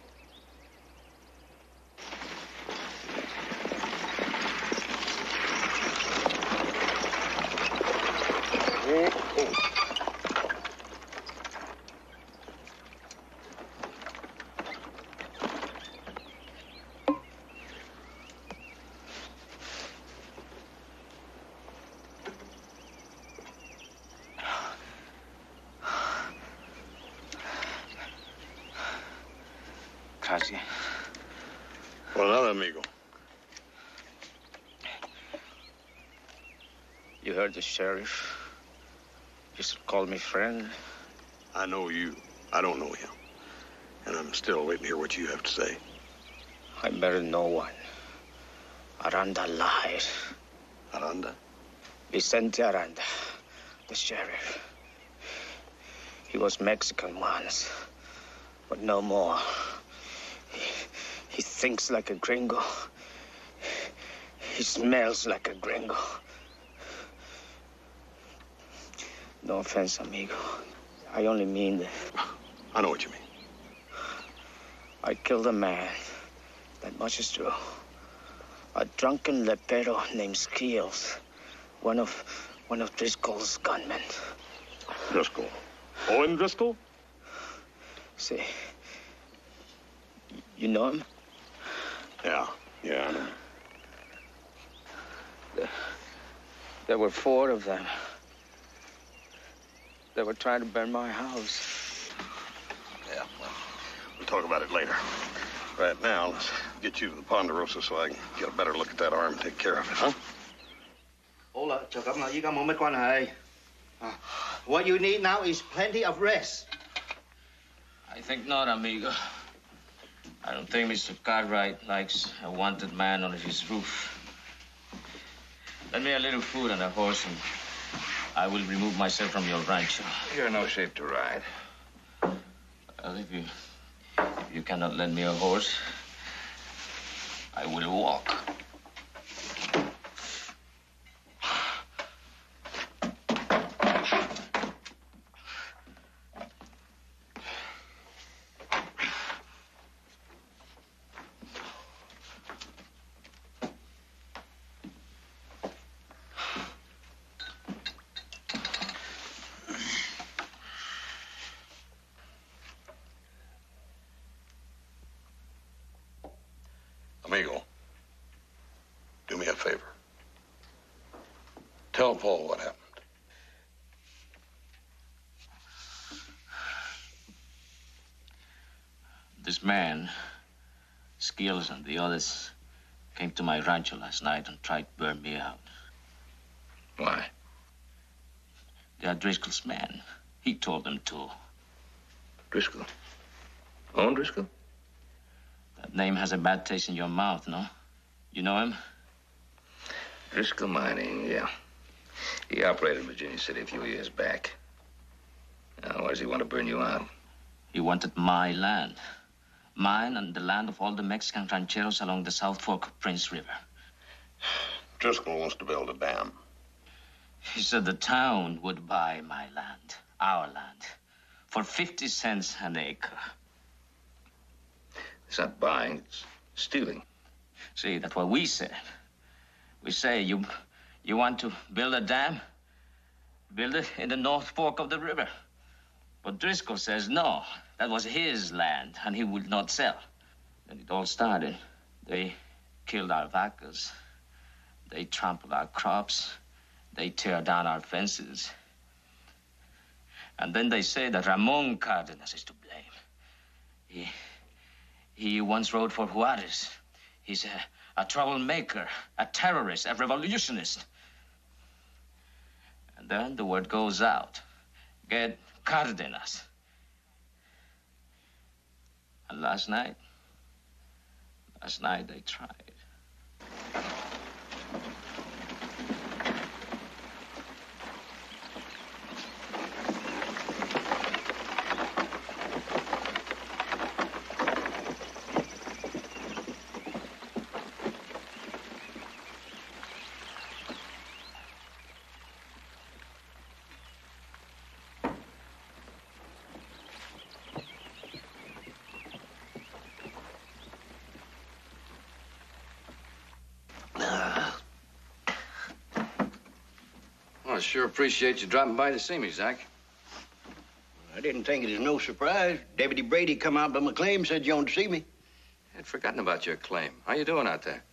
The sheriff. He still called me friend. I know you. I don't know him. And I'm still waiting to hear what you have to say. I married no one. Aranda lied. Aranda? Vicente Aranda, the sheriff. He was Mexican once, but no more. He thinks like a gringo. He smells like a gringo. No offense, amigo. I only mean that. I know what you mean. I killed a man. That much is true. A drunken lepero named Skiles. One of Driscoll's gunmen. Driscoll? Owen Driscoll? Say, you know him? Yeah, I know him. There were four of them. They were trying to burn my house. Yeah, well, we'll talk about it later. Right now, let's get you to the Ponderosa so I can get a better look at that arm and take care of it, huh? What you need now is plenty of rest. I think not, amigo. I don't think Mr. Cartwright likes a wanted man on his roof. Let me a little food and a horse, and I will remove myself from your rancho. You're in no shape to ride. Well, if you cannot lend me a horse, I will walk. Tell Paul what happened. This man, Skiles and the others, came to my rancho last night and tried to burn me out. Why? They are Driscoll's men. He told them to. Driscoll? Owen Driscoll? That name has a bad taste in your mouth, no? You know him? Driscoll Mining, yeah. He operated in Virginia City a few years back. Now, why does he want to burn you out? He wanted my land. Mine and the land of all the Mexican rancheros along the South Fork of Prince River. Driscoll wants to build a dam. He said the town would buy my land, our land, for 50 cents an acre. It's not buying, it's stealing. See, that's what we said. We say you want to build a dam? Build it in the North Fork of the river. But Driscoll says no. That was his land, and he would not sell. Then it all started. They killed our vacas. They trampled our crops. They tear down our fences. And then they say that Ramon Cardenas is to blame. He once rode for Juarez. He's a troublemaker, a terrorist, a revolutionist. And then the word goes out. Get Cardenas. And last night they tried. I sure appreciate you dropping by to see me, Zach. I didn't think it was no surprise. Deputy Brady come out by my claim, said you wanted to see me. I'd forgotten about your claim. How you doing out there?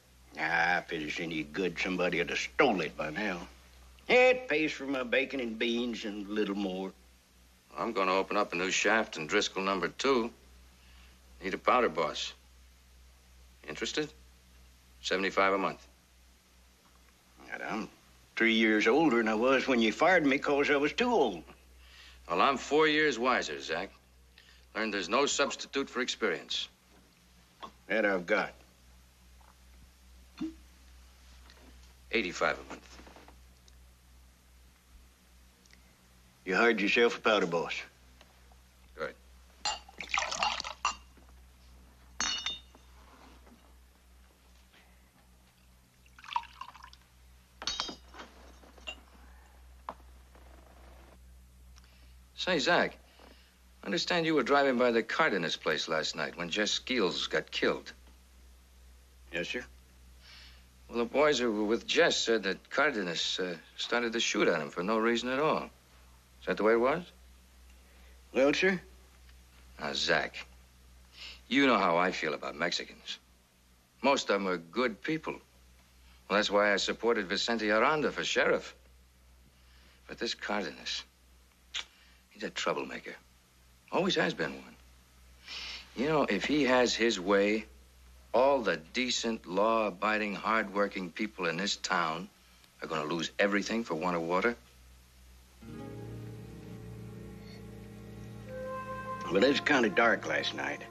I figured if any good, somebody would have stole it by now. It pays for my bacon and beans and a little more. Well, I'm going to open up a new shaft in Driscoll number 2. Need a powder boss. Interested? $75 a month. I'm 3 years older than I was when you fired me because I was too old. Well, I'm 4 years wiser, Zach. Learned there's no substitute for experience. That I've got. $85 a month. You hired yourself a powder boss. Good. Say, Zach, I understand you were driving by the Cardenas place last night when Jess Skiles got killed. Yes, sir. Well, the boys who were with Jess said that Cardenas started to shoot at him for no reason at all. Is that the way it was? Welcher? Now, Zach, you know how I feel about Mexicans. Most of them are good people. Well, that's why I supported Vicente Aranda for sheriff. But this Cardenas, he's a troublemaker. Always has been one. You know, if he has his way, all the decent, law-abiding, hard-working people in this town are going to lose everything for want of water. Well, it was kind of dark last night.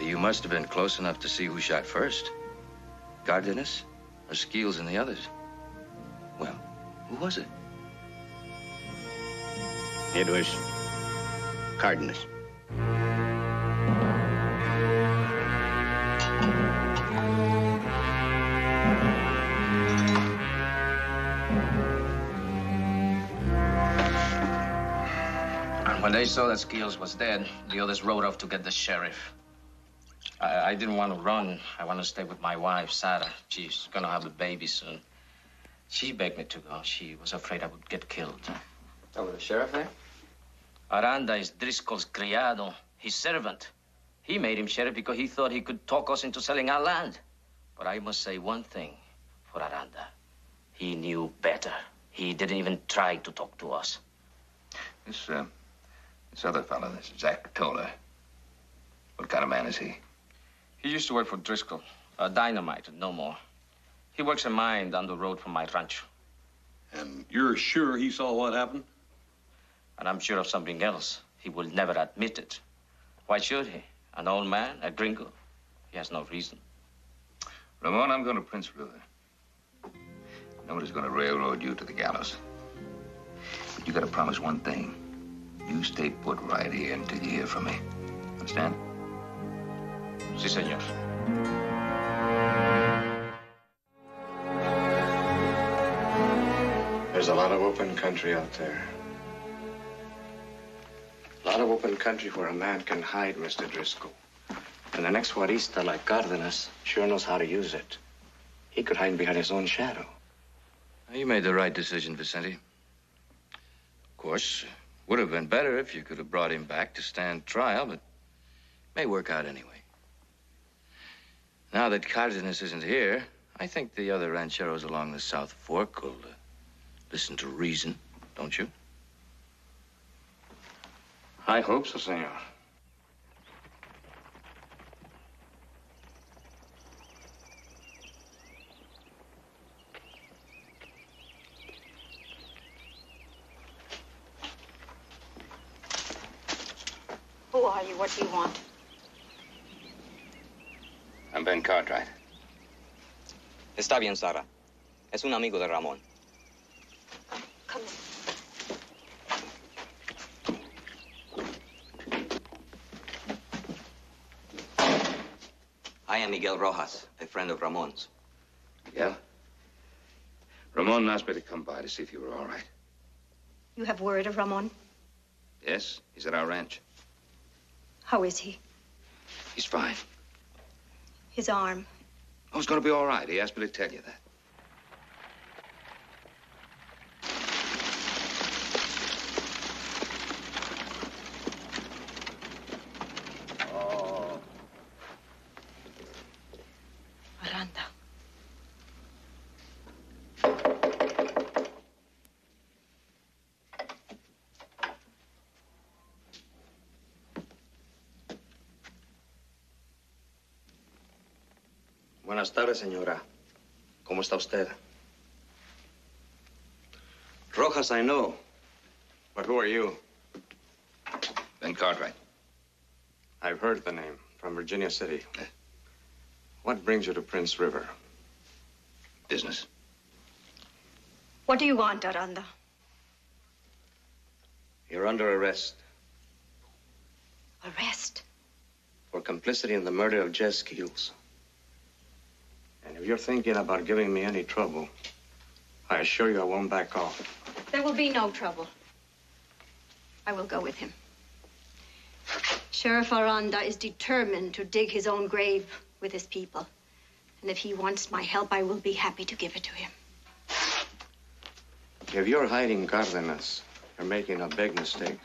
You must have been close enough to see who shot first. Cardenas or Skiles and the others. Well, who was it? It was Cardenas. When they saw that Skiles was dead, the others rode off to get the sheriff. I didn't want to run. I want to stay with my wife, Sarah. She's going to have a baby soon. She begged me to go. She was afraid I would get killed. Oh, with the sheriff there? Aranda is Driscoll's criado, his servant. He made him sheriff because he thought he could talk us into selling our land. But I must say one thing for Aranda. He knew better. He didn't even try to talk to us. This other fellow, this Zach Toller, what kind of man is he? He used to work for Driscoll, a dynamite, no more. He works a mine down the road from my ranch. And you're sure he saw what happened? And I'm sure of something else. He will never admit it. Why should he? An old man, a gringo? He has no reason. Ramon, I'm going to Prince River. Nobody's going to railroad you to the gallows. But you got to promise one thing. You stay put right here until you hear from me. Understand? Sí, señor. There's a lot of open country out there. A lot of open country where a man can hide, Mr. Driscoll. And the next Juarista like Cardenas sure knows how to use it. He could hide behind his own shadow. You made the right decision, Vicente. Of course, would have been better if you could have brought him back to stand trial, but it may work out anyway. Now that Cardenas isn't here, I think the other rancheros along the South Fork will listen to reason, don't you? I hope so, senor. Who are you? What do you want? I'm Ben Cartwright. Está bien, Sarah. Es un amigo de Ramon. Come in. I am Miguel Rojas, a friend of Ramon's. Miguel? Ramon asked me to come by to see if you were all right. You have word of Ramon? Yes, he's at our ranch. How is he? He's fine. His arm. Oh, it's going to be all right. He asked me to tell you that. Oh. Aranda. Buenas tardes, señora. ¿Cómo está usted? Rojas, I know. But who are you? Ben Cartwright. I've heard the name, from Virginia City. What brings you to Prince River? Business. What do you want, Aranda? You're under arrest. Arrest? For complicity in the murder of Jess Skiles. And if you're thinking about giving me any trouble, I assure you I won't back off. There will be no trouble. I will go with him. Sheriff Aranda is determined to dig his own grave with his people. And if he wants my help, I will be happy to give it to him. If you're hiding Cardenas, you're making a big mistake.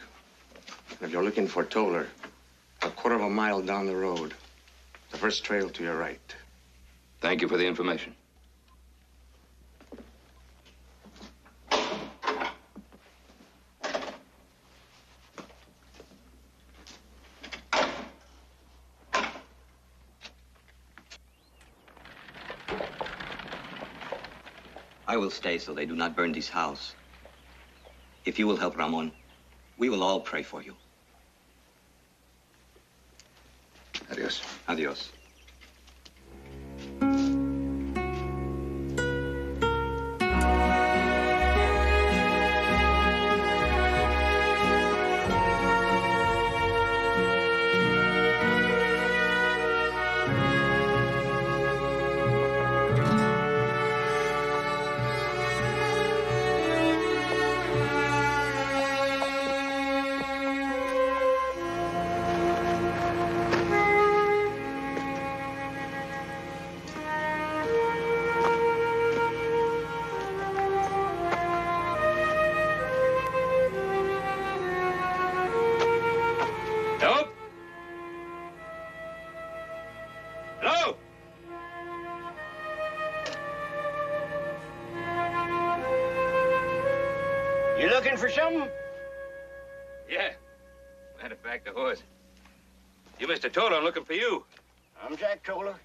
If you're looking for Toller, a quarter of a mile down the road, the first trail to your right. Thank you for the information. I will stay so they do not burn this house. If you will help Ramon, we will all pray for you. Adios. Adios. For something? Yeah. Matter of fact, the horse. You, Mr. Toller, I'm looking for you. I'm Zach Toller.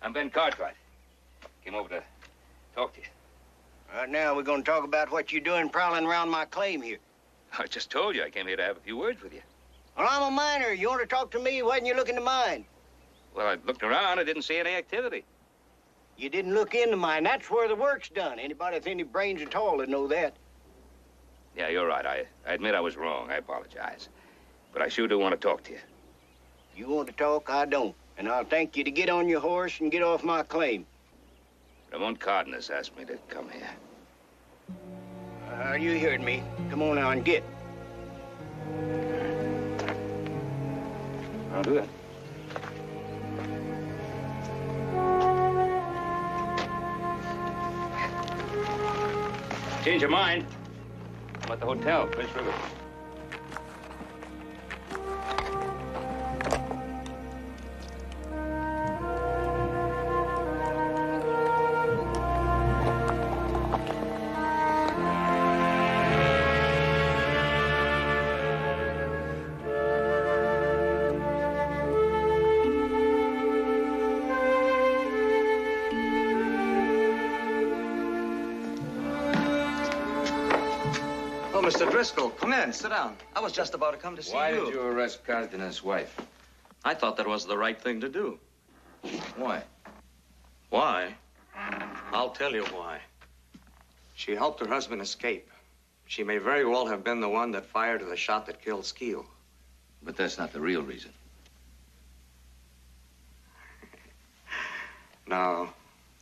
I'm Ben Cartwright. Came over to talk to you. Right now, we're going to talk about what you're doing prowling around my claim here. I just told you I came here to have a few words with you. Well, I'm a miner. You want to talk to me? Why didn't you look into mine? Well, I looked around. I didn't see any activity. You didn't look into mine. That's where the work's done. Anybody with any brains at all would know that. Yeah, you're right. I admit I was wrong. I apologize. But I sure do want to talk to you. You want to talk? I don't. And I'll thank you to get on your horse and get off my claim. Ramon Cardenas asked me to come here. You heard me. Come on now and get. I'll do it. Change your mind. I'm at the hotel, Prince River. Mr. Driscoll, come in, sit down. I was just about to come to see you. Why did you arrest Cardenas' wife? I thought that was the right thing to do. Why? Why? I'll tell you why. She helped her husband escape. She may very well have been the one that fired the shot that killed Skeel. But that's not the real reason. No,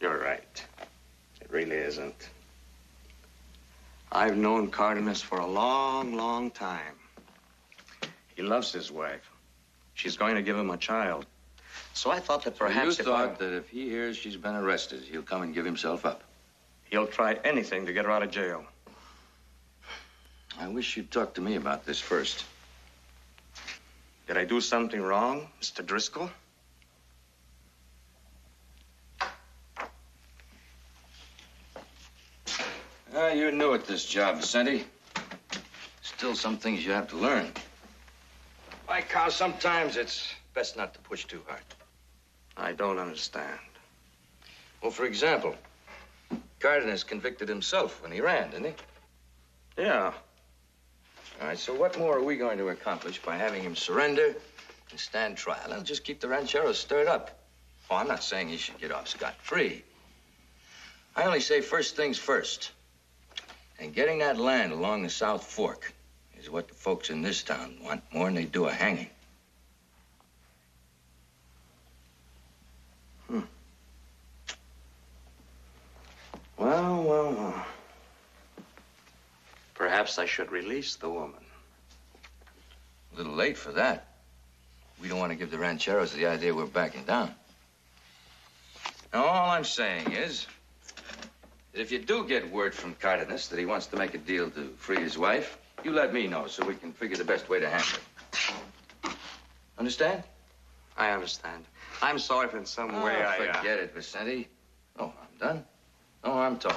you're right. It really isn't. I've known Cardenas for a long, long time. He loves his wife. She's going to give him a child. So I thought that perhaps that if he hears she's been arrested, he'll come and give himself up. He'll try anything to get her out of jail. I wish you'd talk to me about this first. Did I do something wrong, Mr. Driscoll? You're new at this job, Vicente. Still some things you have to learn. Why, Cal, sometimes it's best not to push too hard. I don't understand. Well, for example, Cardenas convicted himself when he ran, didn't he? Yeah. All right, so what more are we going to accomplish by having him surrender and stand trial? I'll just keep the rancheros stirred up. Oh, I'm not saying he should get off scot-free. I only say first things first. And getting that land along the South Fork is what the folks in this town want more than they do a hanging. Well, well, well. Perhaps I should release the woman. A little late for that. We don't want to give the rancheros the idea we're backing down. Now, all I'm saying is that if you do get word from Cardenas that he wants to make a deal to free his wife, you let me know so we can figure the best way to handle it. Understand? I understand. I'm sorry if in some way I... forget it, Vicente. No harm done. No harm told.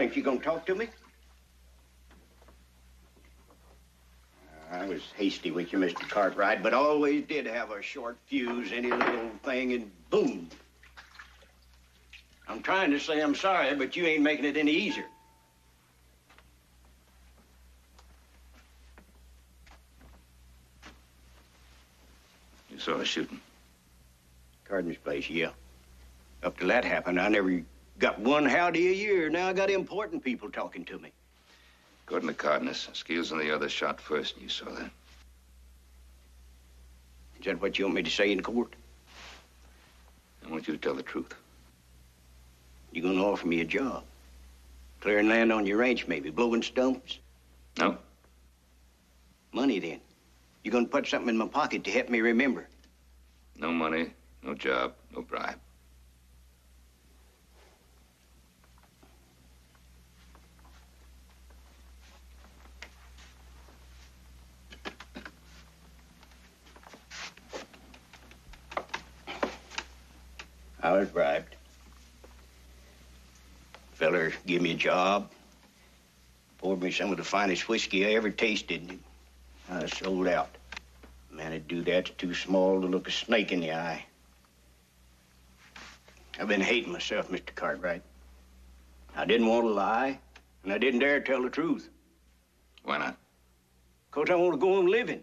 Ain't you gonna talk to me? I was hasty with you, Mr. Cartwright, but always did have a short fuse, any little thing, and boom. I'm trying to say I'm sorry, but you ain't making it any easier. You saw a shooting? Carden's place, yeah. Up till that happened, I never... Got one howdy a year. Now I got important people talking to me. According to Cardenas, Skiles and the other shot first, and you saw that. Is that what you want me to say in court? I want you to tell the truth. You gonna offer me a job? Clearing land on your ranch, maybe? Blowing stumps? No. Money, then. You gonna put something in my pocket to help me remember? No money, no job, no bribe. I was bribed. Feller gave me a job, poured me some of the finest whiskey I ever tasted. I sold out. A man that'd do that's too small to look a snake in the eye. I've been hating myself, Mr. Cartwright. I didn't want to lie, and I didn't dare tell the truth. Why not? 'Cause I want to go on living.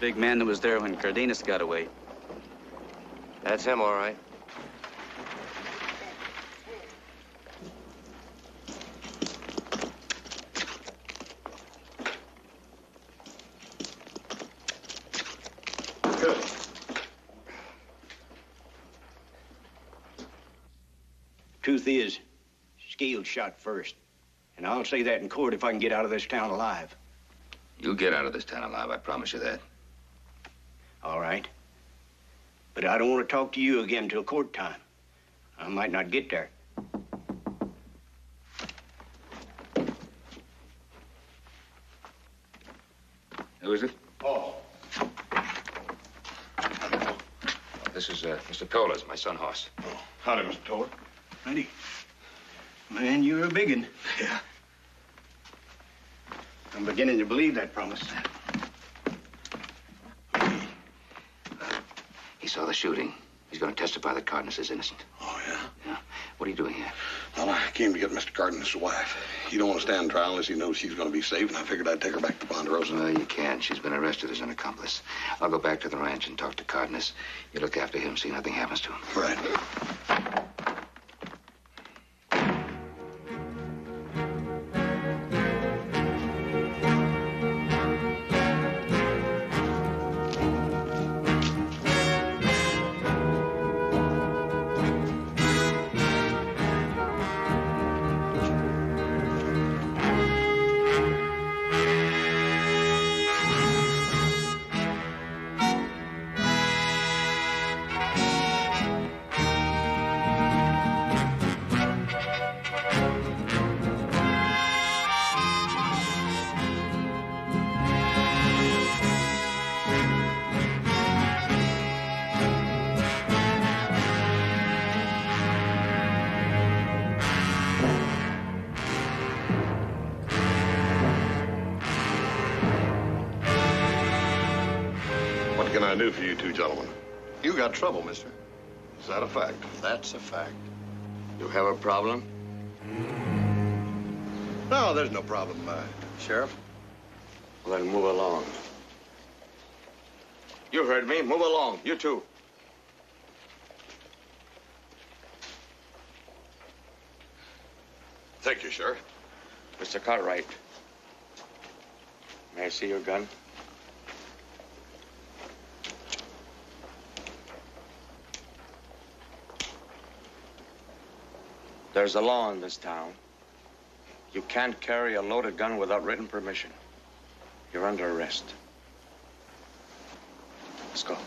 Big man that was there when Cardenas got away. That's him, all right. Good. Truth is, Skiles shot first. And I'll say that in court if I can get out of this town alive. You'll get out of this town alive, I promise you that. All right. But I don't want to talk to you again till court time. I might not get there. Who is it? Paul. This is Mr. Toller's, my son, Hoss. Oh, howdy, Mr. Toller. Randy. Man, you're a biggin'. Yeah. I'm beginning to believe that promise. Saw the shooting. He's going to testify that Cardenas is innocent. Oh, yeah? Yeah. What are you doing here? Well, I came to get Mr. Cardenas' wife. He don't want to stand trial unless he knows she's going to be saved, and I figured I'd take her back to Ponderosa. Well, you can't. She's been arrested as an accomplice. I'll go back to the ranch and talk to Cardenas. You look after him, see nothing happens to him. Right. I do for you two gentlemen. You got trouble, mister. Is that a fact? That's a fact. You have a problem? No, there's no problem, Sheriff. Well, then move along. You heard me. Move along. You too. Thank you, Sheriff. Mr. Cartwright, may I see your gun? There's a law in this town. You can't carry a loaded gun without written permission. You're under arrest. Let's go.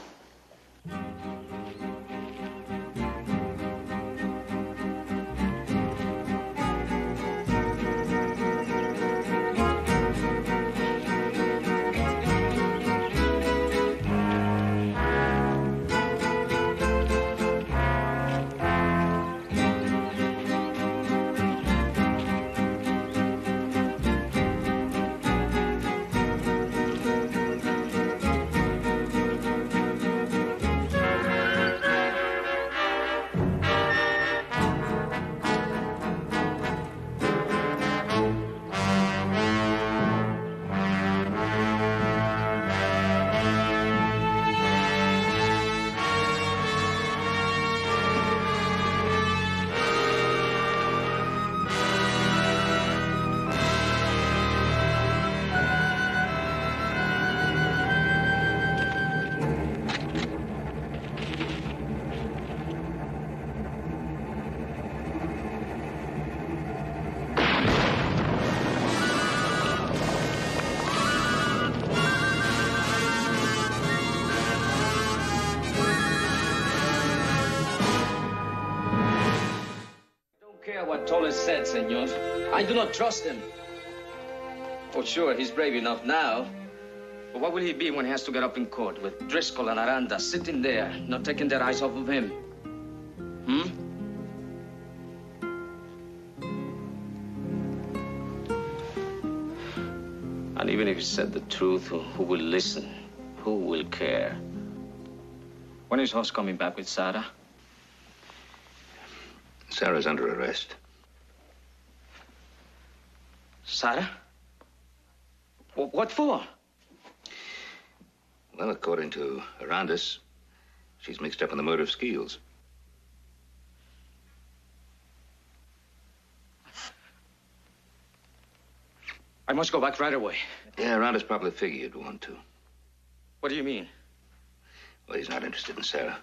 Toller said, senor. I do not trust him. Oh, sure, he's brave enough now. But what will he be when he has to get up in court with Driscoll and Aranda sitting there, not taking their eyes off of him? Hmm? And even if he said the truth, who will listen? Who will care? When is Hoss coming back with Sarah? Sarah's under arrest. Sarah? What for? Well, according to Arandas, she's mixed up in the murder of Skiles. I must go back right away. Yeah, Arandas probably figured you'd want to. What do you mean? Well, he's not interested in Sarah.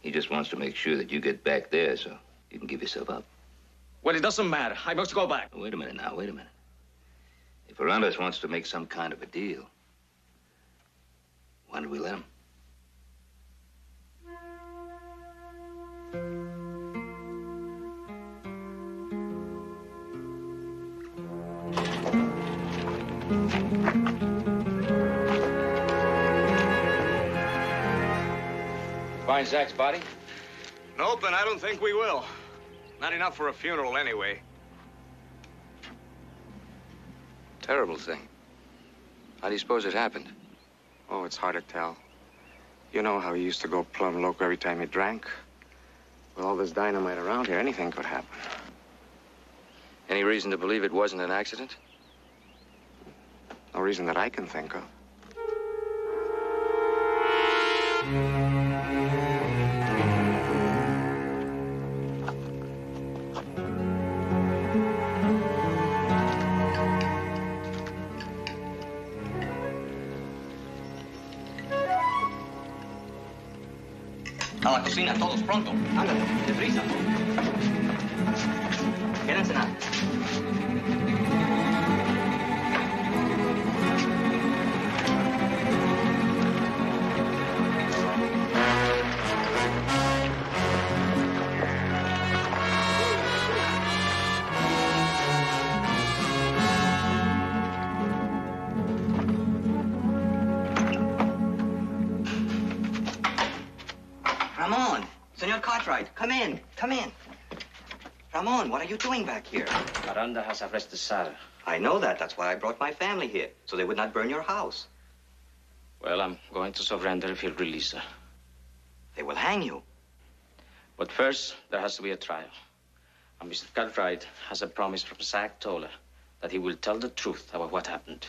He just wants to make sure that you get back there so you can give yourself up. Well, it doesn't matter. I must go back. Wait a minute now, wait a minute. If Arandas wants to make some kind of a deal, why don't we let him? Find Zach's body? Nope, and I don't think we will. Not enough for a funeral, anyway. Terrible thing. How do you suppose it happened? Oh, it's hard to tell. You know how he used to go plumb loco every time he drank. With all this dynamite around here, anything could happen. Any reason to believe it wasn't an accident? No reason that I can think of. Cocina, todos pronto. Ándale, deprisa. Quieren cenar. Come in, come in. Ramon, what are you doing back here? Aranda has arrested Sarah. I know that. That's why I brought my family here, so they would not burn your house. Well, I'm going to surrender if he'll release her. They will hang you. But first, there has to be a trial. And Mr. Cartwright has a promise from Zach Toller that he will tell the truth about what happened.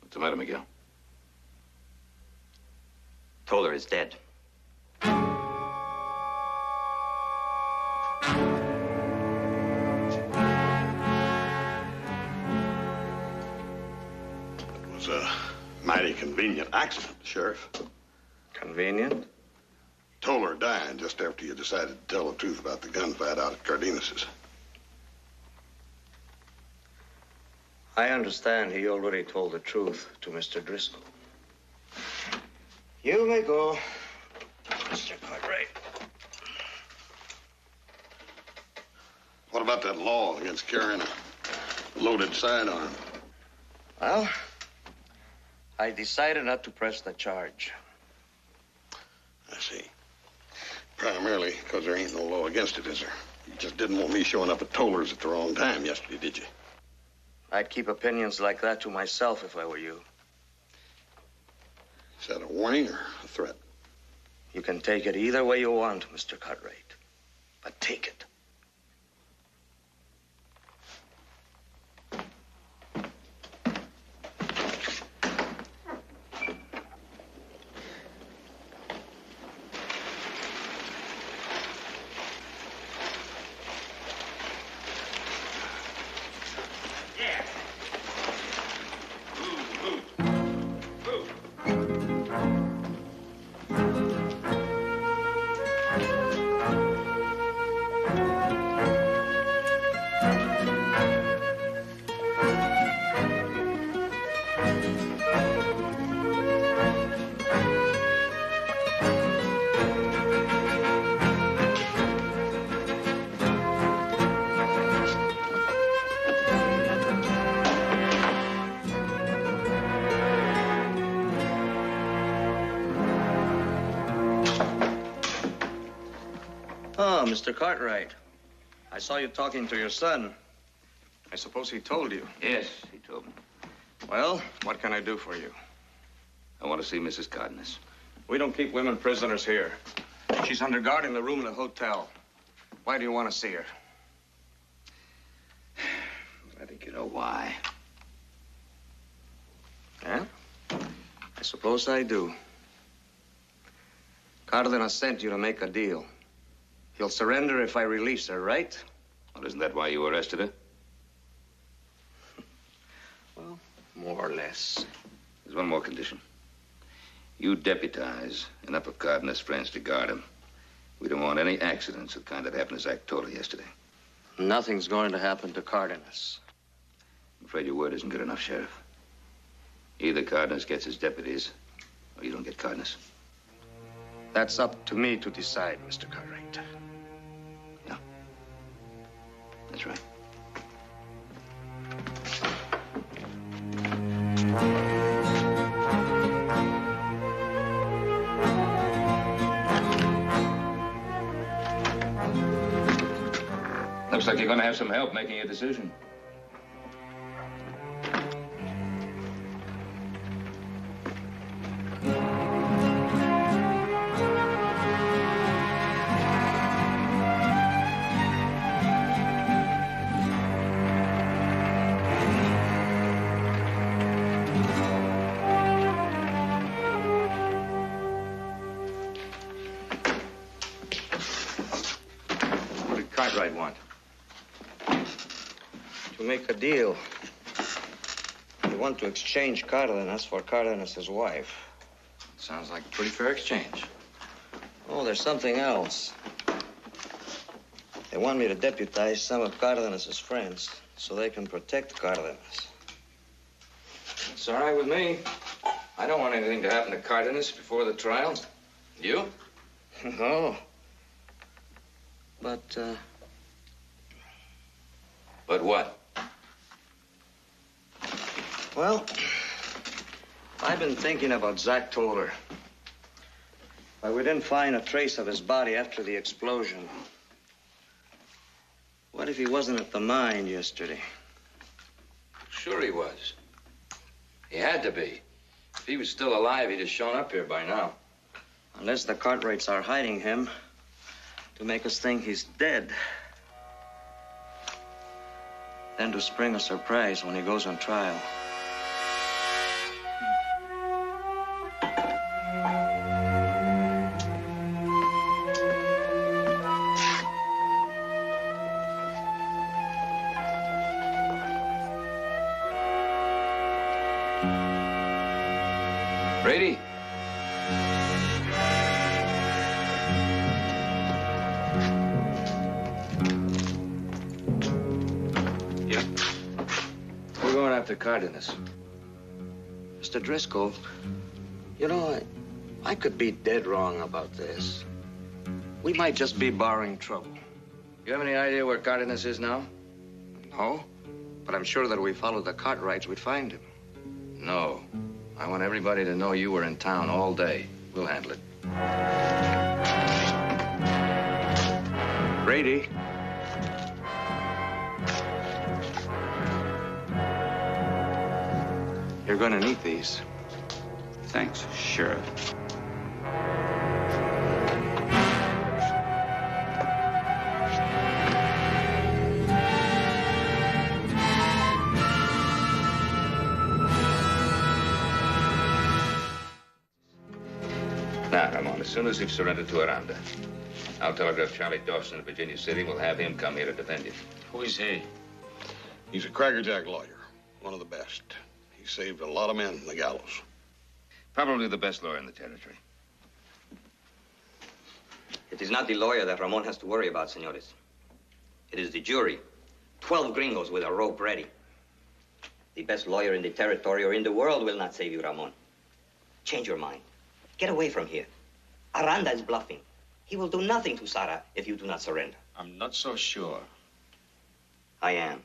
What's the matter, Miguel? Toller is dead. Convenient accident, Sheriff. Convenient? Toller died just after you decided to tell the truth about the gunfight out at Cardenas's. I understand he already told the truth to Mr. Driscoll. You may go, Mr. Cartwright. What about that law against carrying a loaded sidearm? Well, I decided not to press the charge. I see. Primarily because there ain't no law against it, is there? You just didn't want me showing up at Toller's at the wrong time yesterday, did you? I'd keep opinions like that to myself if I were you. Is that a warning or a threat? You can take it either way you want, Mr. Cartwright. But take it. Mr. Cartwright, I saw you talking to your son. I suppose he told you. Yes, he told me. Well, what can I do for you? I want to see Mrs. Cardenas. We don't keep women prisoners here. She's under guard in the room in the hotel. Why do you want to see her? I think you know why. Yeah? I suppose I do. Cardenas sent you to make a deal. He'll surrender if I release her, right? Well, isn't that why you arrested her? Well, more or less. There's one more condition. You deputize enough of Cardenas' friends to guard him. We don't want any accidents of the kind that happened to Zach Toller yesterday. Nothing's going to happen to Cardenas. I'm afraid your word isn't good enough, Sheriff. Either Cardenas gets his deputies, or you don't get Cardenas. That's up to me to decide, Mr. Cartwright. Yeah. That's right. Looks like you're going to have some help making a decision. Deal. You want to exchange Cardenas for Cardenas' wife. Sounds like a pretty fair exchange. Oh, there's something else. They want me to deputize some of Cardenas' friends so they can protect Cardenas. It's all right with me. I don't want anything to happen to Cardenas before the trial. You? No. But what? Well, I've been thinking about Zach Toller. Why, we didn't find a trace of his body after the explosion. What if he wasn't at the mine yesterday? Sure he was. He had to be. If he was still alive, he'd have shown up here by now. Unless the Cartwrights are hiding him to make us think he's dead. Then to spring a surprise when he goes on trial. Brady? Yeah? We're going after Cardenas. Mr. Driscoll, you know, I could be dead wrong about this. We might just be borrowing trouble. You have any idea where Cardenas is now? No, but I'm sure that if we followed the Cartwrights, we'd find him. No. I want everybody to know you were in town all day. We'll handle it. Brady. You're gonna need these. Thanks, Sheriff. As soon as you've surrendered to Aranda, I'll telegraph Charlie Dawson of Virginia City. We'll have him come here to defend you. Who is he? He's a crackerjack lawyer, one of the best. He saved a lot of men from the gallows. Probably the best lawyer in the territory. It is not the lawyer that Ramon has to worry about, senores. It is the jury. 12 gringos with a rope ready. The best lawyer in the territory or in the world will not save you, Ramon. Change your mind. Get away from here. Aranda is bluffing. He will do nothing to Sarah if you do not surrender. I'm not so sure. I am.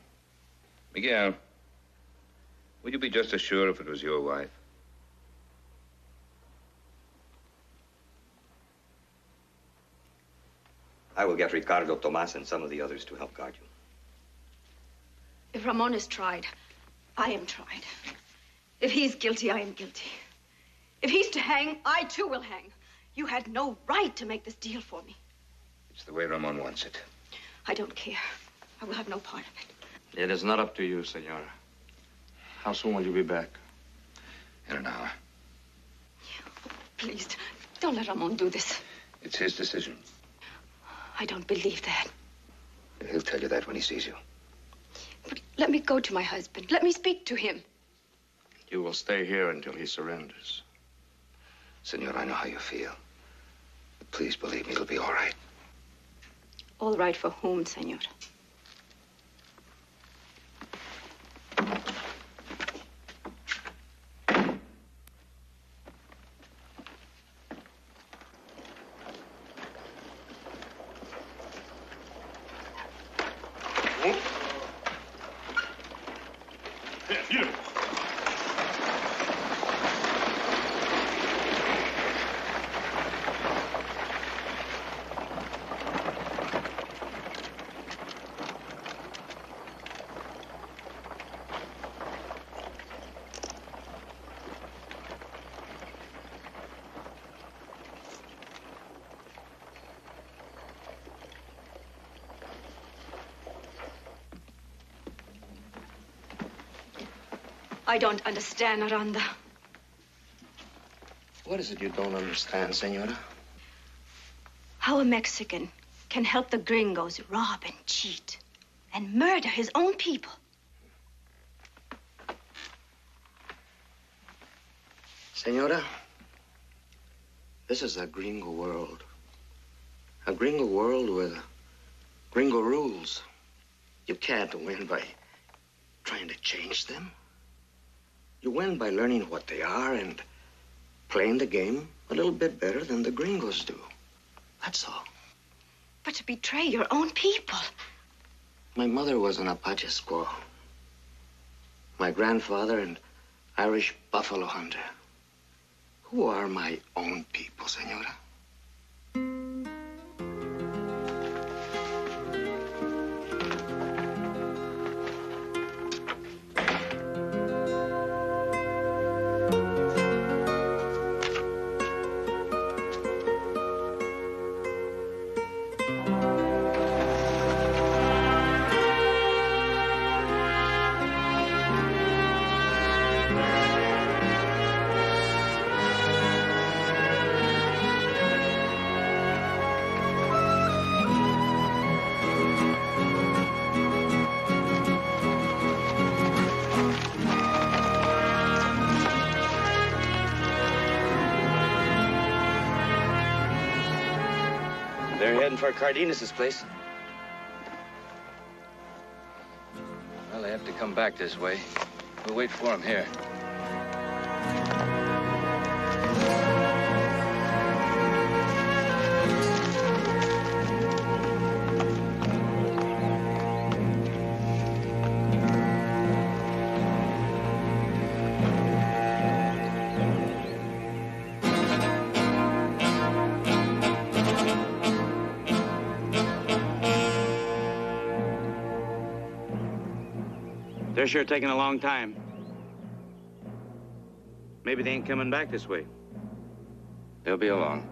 Miguel, would you be just as sure if it was your wife? I will get Ricardo, Tomas, and some of the others to help guard you. If Ramon is tried, I am tried. If he's guilty, I am guilty. If he's to hang, I too will hang. You had no right to make this deal for me. It's the way Ramon wants it. I don't care. I will have no part of it. It is not up to you, senora. How soon will you be back? In an hour. Oh, please, don't let Ramon do this. It's his decision. I don't believe that. He'll tell you that when he sees you. But let me go to my husband. Let me speak to him. You will stay here until he surrenders. Senor, I know how you feel. But please believe me, it'll be all right. All right for whom, senor? I don't understand, Aranda. What is it you don't understand, senora? How a Mexican can help the gringos rob and cheat and murder his own people. Senora, this is a gringo world. A gringo world with gringo rules. You can't win by trying to change them. You win by learning what they are and playing the game a little bit better than the gringos do. That's all. But to betray your own people. My mother was an Apache squaw. My grandfather an Irish buffalo hunter. Who are my own people, senora? They're heading for Cardenas' place. Well, they have to come back this way. We'll wait for them here. They're sure taking a long time. Maybe they ain't coming back this way. They'll be along.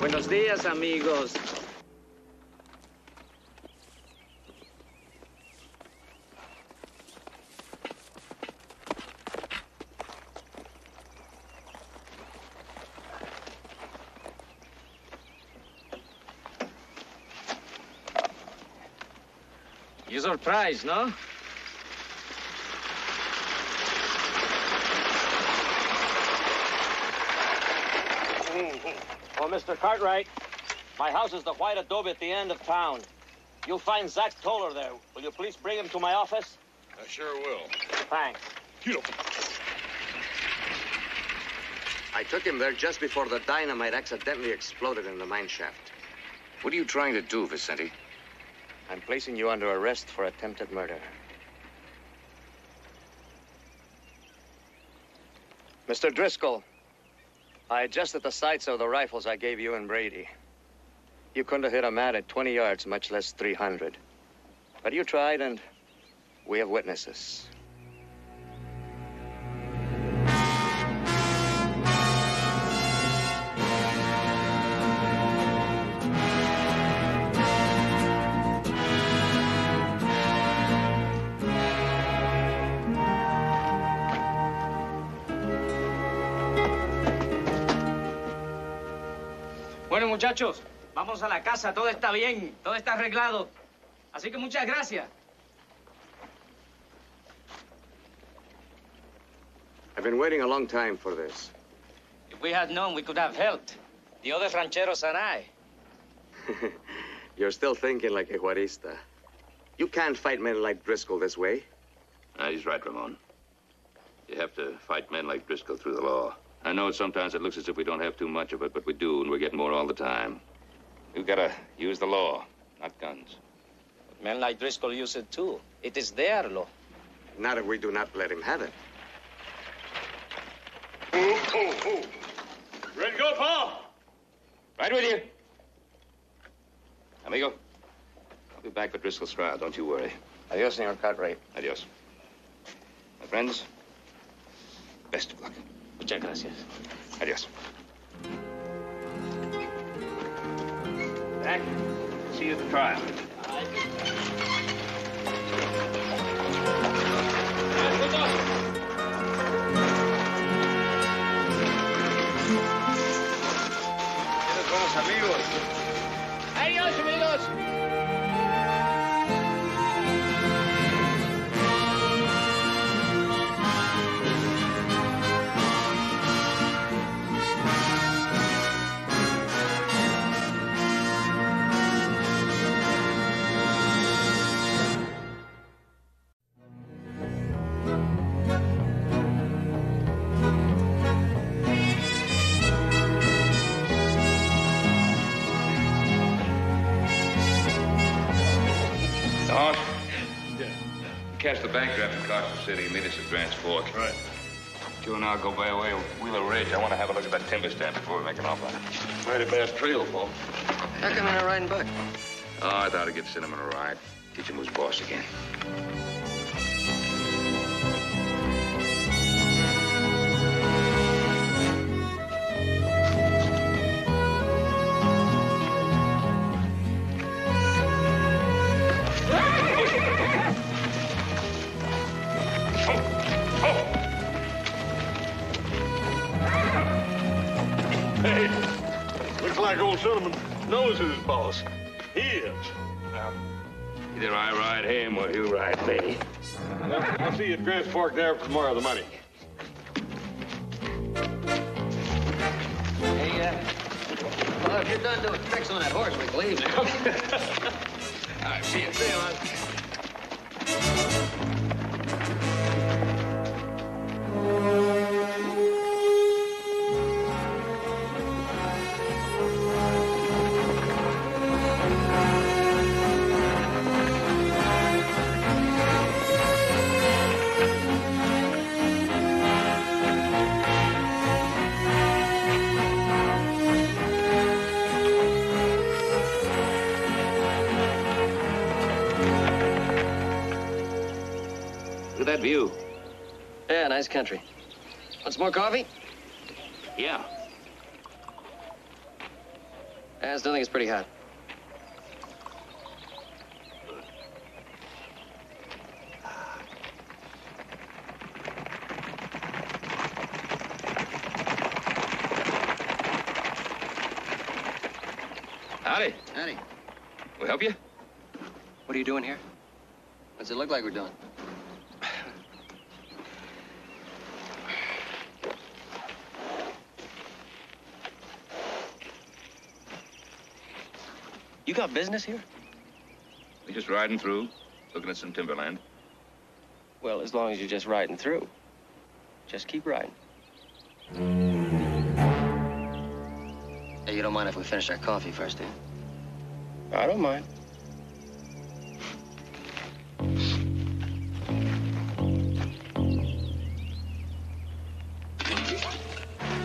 Buenos días, amigos. You're surprised, no? Oh, Mr. Cartwright. My house is the white adobe at the end of town. You'll find Zach Toller there. Will you please bring him to my office? I sure will. Thanks. Beautiful. I took him there just before the dynamite accidentally exploded in the mine shaft. What are you trying to do, Vicente? I'm placing you under arrest for attempted murder. Mr. Driscoll, I adjusted the sights of the rifles I gave you and Brady. You couldn't have hit a man at 20 yards, much less 300. But you tried, and we have witnesses. Bueno, muchachos. Vamos a la casa, todo está bien, todo está arreglado. Así que muchas gracias. I've been waiting a long time for this. If we had known, we could have helped. The other rancheros and I. You're still thinking like a Juarista. You can't fight men like Driscoll this way. Ah, he's right, Ramon. You have to fight men like Driscoll through the law. I know sometimes it looks as if we don't have too much of it, but we do, and we're getting more all the time. We've got to use the law, not guns. But men like Driscoll use it, too. It is their law. Not if we do not let him have it. Ready to go, Paul? Right with you. Amigo, I'll be back for Driscoll's trial. Don't you worry. Adios, Senor Cartwright. Adios. My friends, best of luck. Muchas gracias. Adios. Back. See you at the trial. us. Catch the bank draft across the city and meet us at Grant's Fork. Right. You and I'll go by way of Wheeler Ridge. I want to have a look at that timber stand before we make an offer. Mighty bad trail, Paul. How come you're riding Buck? Oh, I thought I'd get Cinnamon a ride. Teach him who's boss again. Knows his boss. He is. Now, either I ride him or you ride me. I'll see you at Grant's Fork there for tomorrow, the money. Hey, well, if you're done doing tricks on that horse, we can leave now. All right, see you. See you, man. View. Yeah, nice country. Want some more coffee? Yeah. I still think it's pretty hot. Howdy. Howdy. Will help you? What are you doing here? What's it look like we're doing? You got business here? We're just riding through, looking at some timberland. Well, as long as you're just riding through, just keep riding. Hey, you don't mind if we finish our coffee first, do you? I don't mind.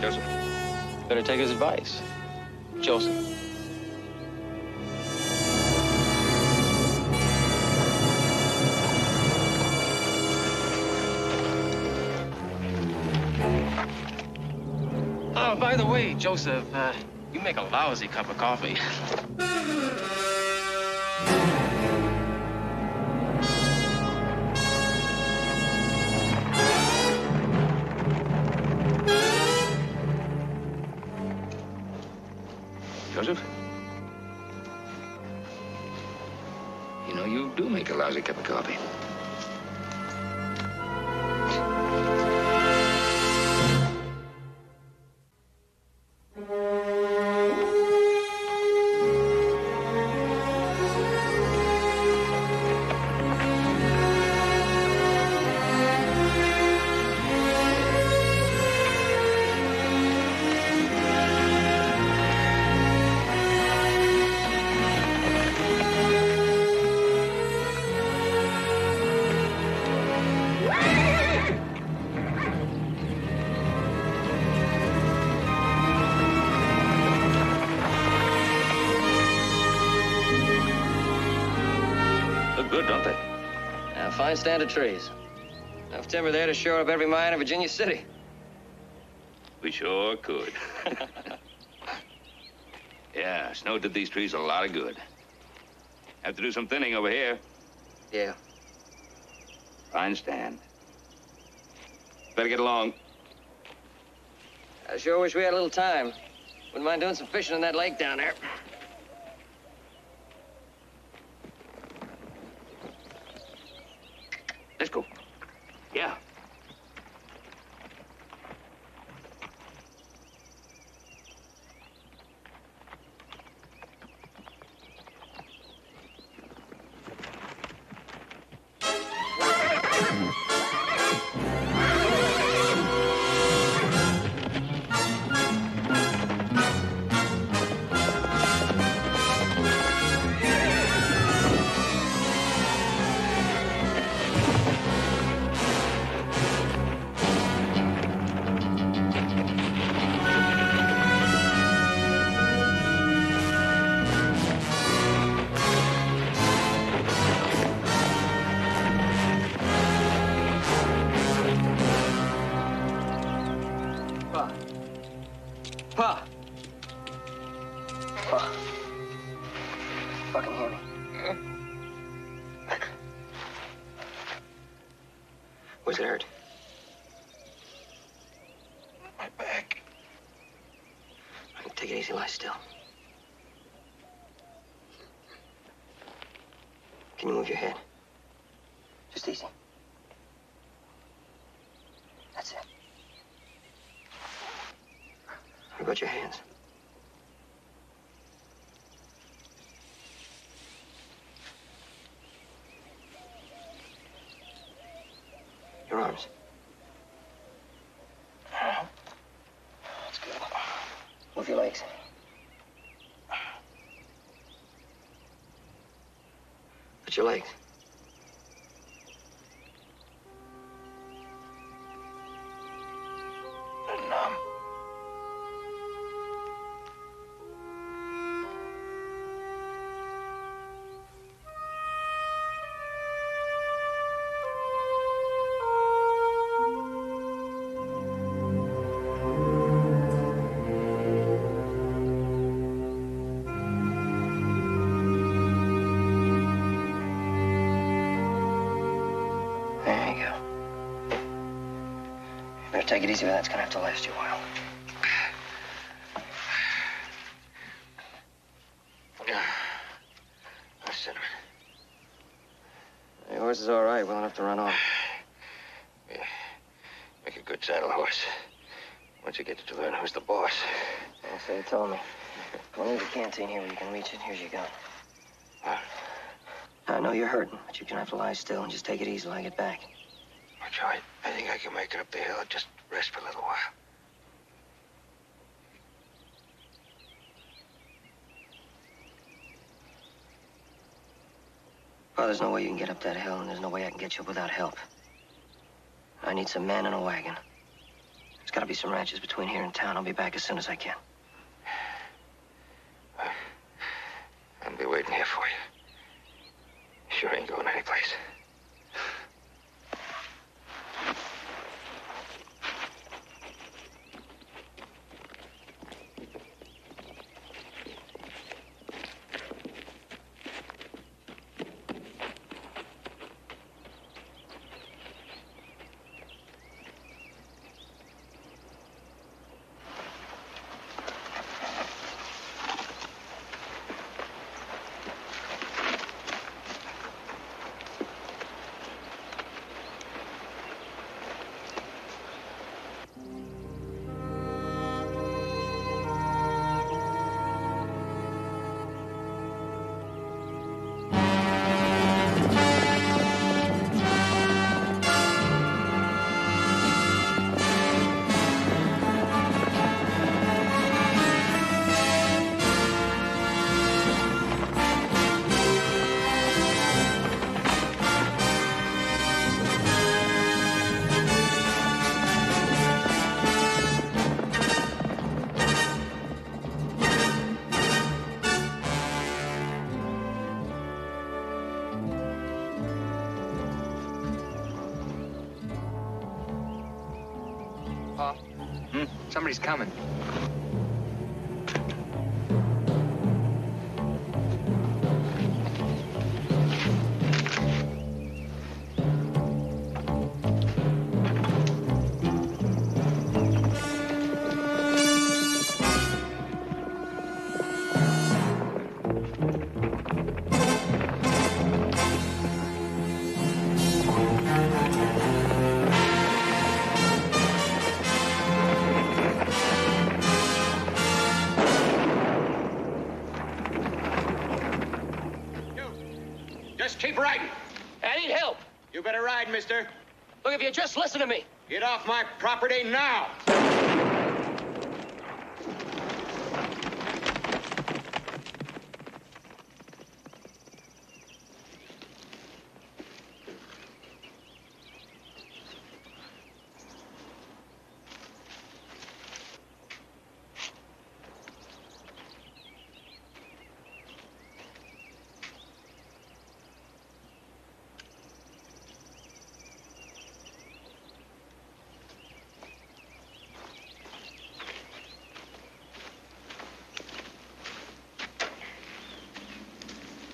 Joseph. Better take his advice. Joseph. By the way, Joseph, you make a lousy cup of coffee. Joseph? You know, you do make a lousy cup of coffee. Stand of trees. Enough timber there to shore up every mine in Virginia City. We sure could. Yeah, snow did these trees a lot of good. Have to do some thinning over here. Yeah. Fine stand. Better get along. I sure wish we had a little time. Wouldn't mind doing some fishing in that lake down there. Pa! Pa. Fucking hear me. Where's it hurt? My back. I can take it easy, lie still. Can you move your head? Just easy. That's it. What about your hands? Your arms? Uh-huh. That's good. Move your legs. Put your legs. Take it easy, but that's gonna have to last you a while. Listen. Your horse is all right, well enough to run on. Yeah. Make a good saddle horse. Once you get to learn who's the boss. Well, so you told me. We'll leave the canteen here where you can reach it. Here's your gun. Huh? I know you're hurting, but you're gonna have to lie still and just take it easy till I get back. Charlie, I think I can make it up the hill. Just rest for a little while. Well, there's no way you can get up that hill, and there's no way I can get you up without help. I need some men and a wagon. There's got to be some ranches between here and town. I'll be back as soon as I can. I'll be waiting here for you. Sure ain't going anyplace. Somebody's coming. Mister. Look, if you just listen to me. Get off my property now.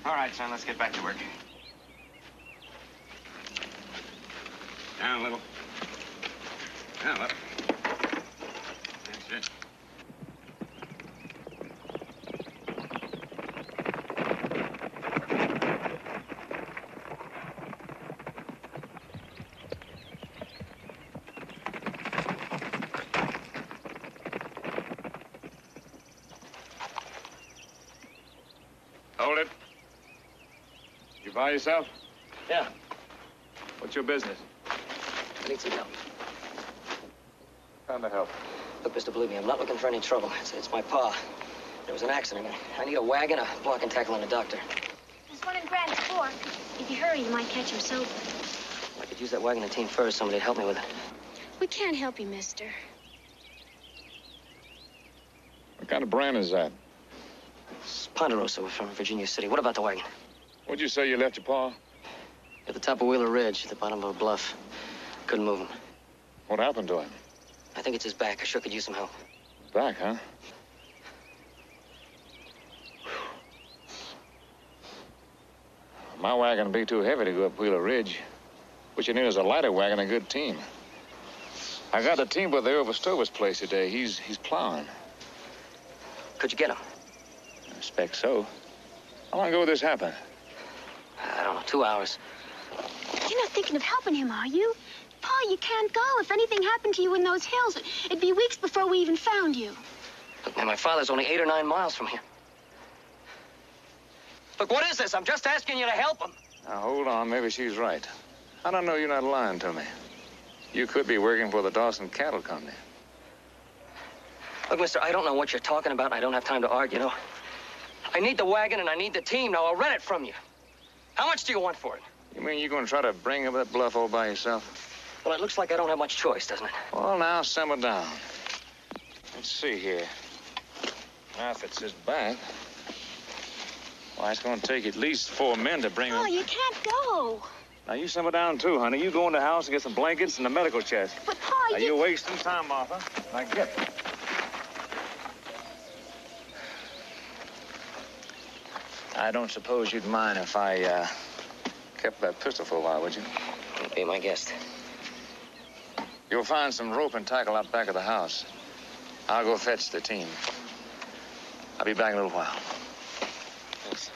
All right, son, let's get back to work. Down a little. Down a little. That's it. By yourself? Yeah. What's your business? I need some help. What kind of help? Look, mister, believe me, I'm not looking for any trouble. It's my pa. There was an accident. I need a wagon, a block and tackle, and a doctor. There's one in Brad's fork. If you hurry, you might catch him sober. I could use that wagon and team first. Somebody'd help me with it. We can't help you, mister. What kind of brand is that? It's Ponderosa. We're from Virginia City. What about the wagon? What'd you say you left your paw? At the top of Wheeler Ridge, at the bottom of a bluff. Couldn't move him. What happened to him? I think it's his back. I sure could use some help. Back, huh? My wagon would be too heavy to go up Wheeler Ridge. What you need is a lighter wagon and a good team. I got a team brother over Stover's place today. He's plowing. Could you get him? I expect so. How long ago did this happen? I don't know, 2 hours. You're not thinking of helping him, are you? Pa, you can't go. If anything happened to you in those hills, it'd be weeks before we even found you. Look, man, my father's only 8 or 9 miles from here. Look, what is this? I'm just asking you to help him. Now, hold on. Maybe she's right. I don't know you're not lying to me. You could be working for the Dawson Cattle Company. Look, mister, I don't know what you're talking about, and I don't have time to argue, no. I need the wagon, and I need the team. Now, I'll rent it from you. How much do you want for it? You mean you're going to try to bring up that bluff all by yourself? Well, it looks like I don't have much choice, doesn't it? Well, now, simmer down. Let's see here. Now, if it's his back, well, it's going to take at least 4 men to bring him. Oh, you can't go. Now, you simmer down, too, honey. You go in the house and get some blankets and a medical chest. But, Pa, now, you're wasting time, Martha. Now, get them. I don't suppose you'd mind if I kept that pistol for a while, would you? You'd be my guest. You'll find some rope and tackle out back of the house. I'll go fetch the team. I'll be back in a little while. Thanks.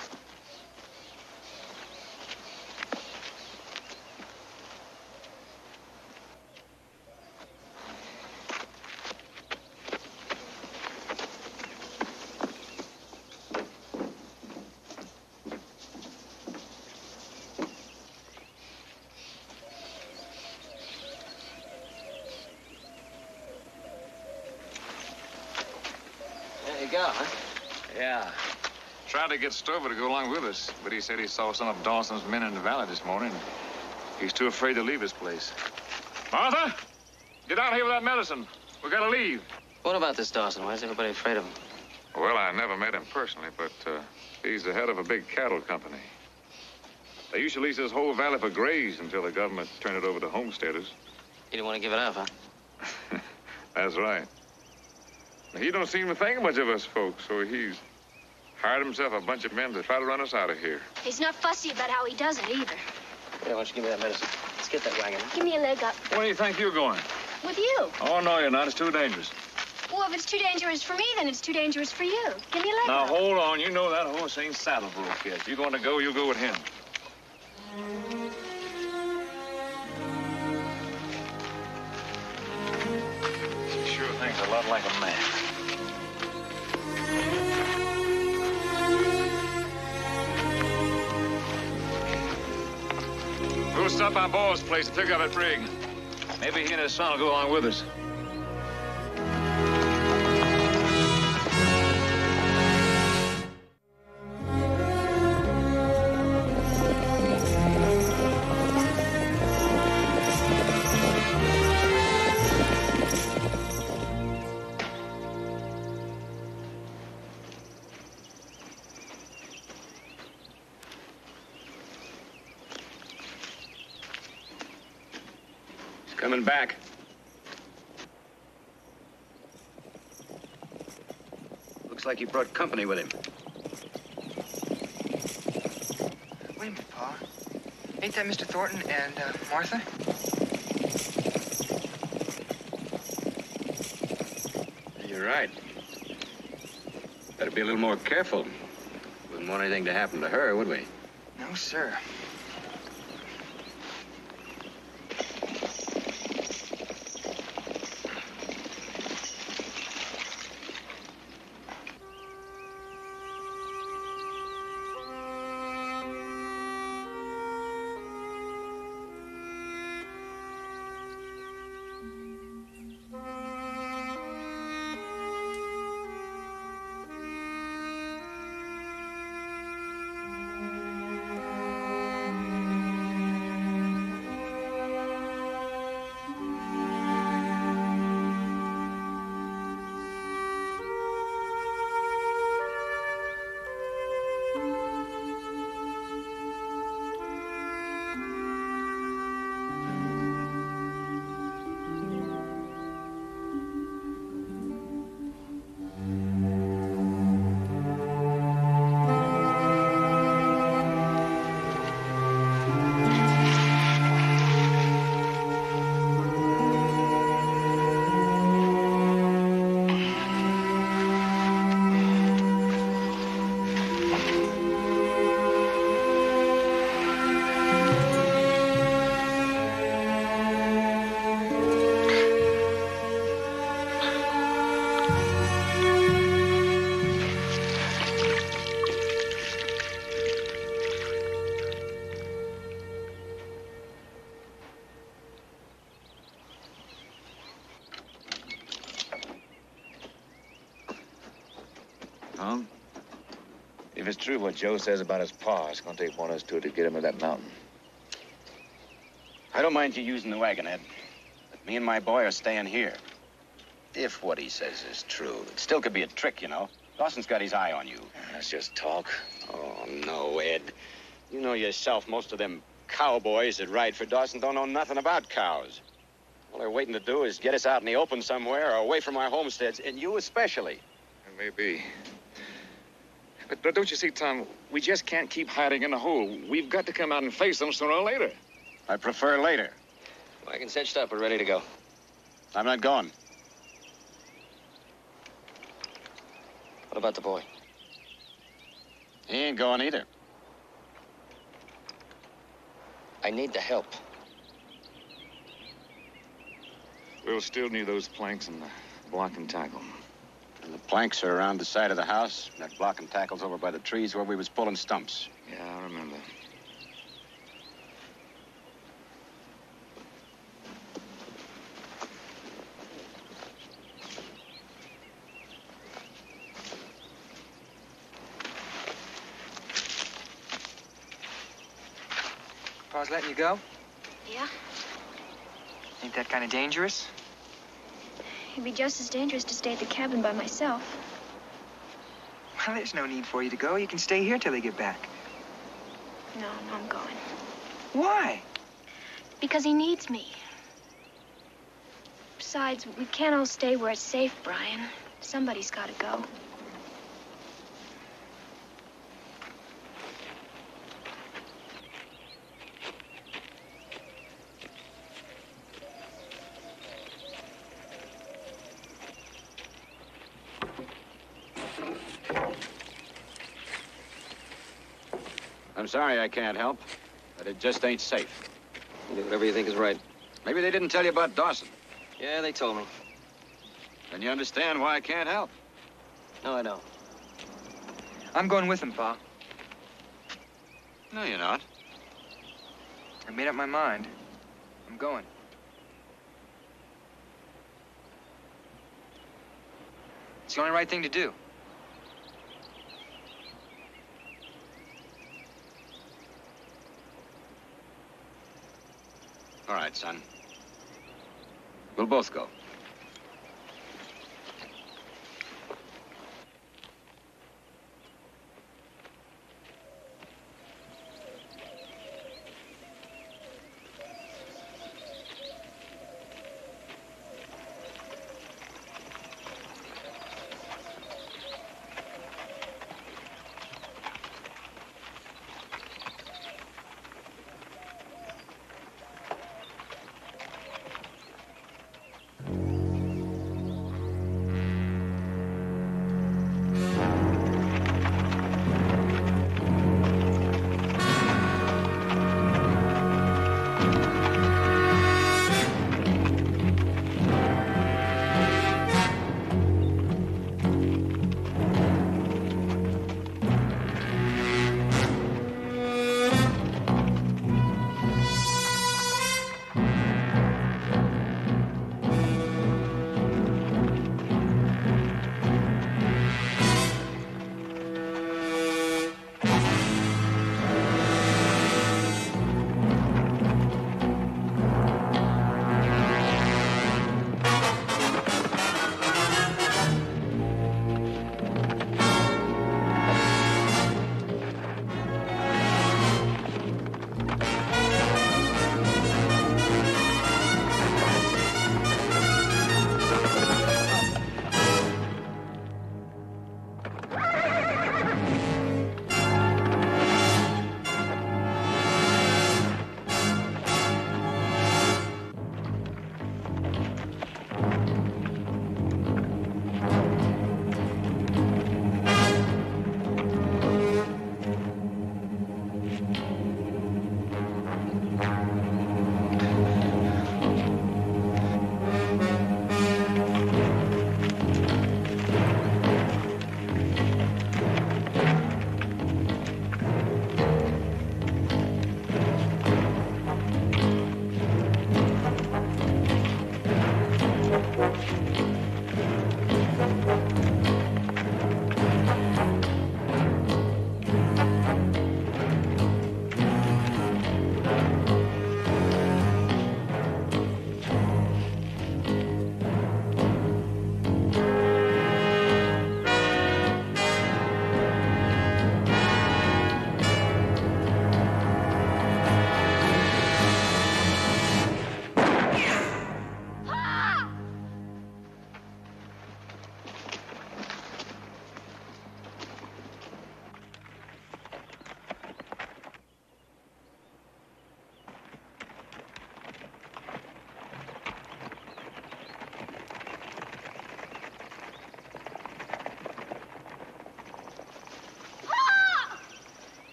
To get Stover to go along with us, but he said he saw some of Dawson's men in the valley this morning. He's too afraid to leave his place. Martha, get out here with that medicine. We gotta leave. What about this Dawson? Why is everybody afraid of him? Well, I never met him personally, but he's the head of a big cattle company. They used to lease this whole valley for graze until the government turned it over to homesteaders. You didn't want to give it up, huh? That's right. He don't seem to think much of us folks, so he's hired himself a bunch of men to try to run us out of here. He's not fussy about how he does it, either. Yeah, why don't you give me that medicine? Let's get that wagon. Give me a leg up. Where do you think you're going? With you. Oh, no, you're not. It's too dangerous. Well, if it's too dangerous for me, then it's too dangerous for you. Give me a leg up. Now, hold on. You know that horse ain't saddle-broke yet. If you're going to go, you'll go with him. She sure thinks a lot like a man. We'll stop by Ball's place to pick up a brig. Maybe he and his son will go along with us. Coming back. Looks like he brought company with him. Wind, Pa. Ain't that Mr. Thornton and Martha? You're right. Better be a little more careful. Wouldn't want anything to happen to her, would we? No, sir. If it's true what Joe says about his pa, it's gonna take one of us two to get him to that mountain. I don't mind you using the wagon, Ed, but me and my boy are staying here. If what he says is true, it still could be a trick, you know. Dawson's got his eye on you. That's just talk. Oh, no, Ed. You know yourself, most of them cowboys that ride for Dawson don't know nothing about cows. All they're waiting to do is get us out in the open somewhere or away from our homesteads, and you especially. It may be. But don't you see, Tom, we just can't keep hiding in a hole. We've got to come out and face them sooner or later. I prefer later. Wagon's hitched up. We're ready to go. I'm not going. What about the boy? He ain't going either. I need the help. We'll still need those planks and the block and tackle. And the planks are around the side of the house. And that block and tackle's over by the trees where we was pulling stumps. Yeah, I remember. Pa's letting you go? Yeah. Ain't that kind of dangerous? It'd be just as dangerous to stay at the cabin by myself. Well, there's no need for you to go. You can stay here till they get back. No, I'm going. Why? Because he needs me. Besides, we can't all stay where it's safe, Brian. Somebody's got to go. I'm sorry I can't help, but it just ain't safe. You do whatever you think is right. Maybe they didn't tell you about Dawson. Yeah, they told me. Then you understand why I can't help. No, I don't. I'm going with him, Pa. No, you're not. I made up my mind. I'm going. It's the only right thing to do. All right, son. We'll both go.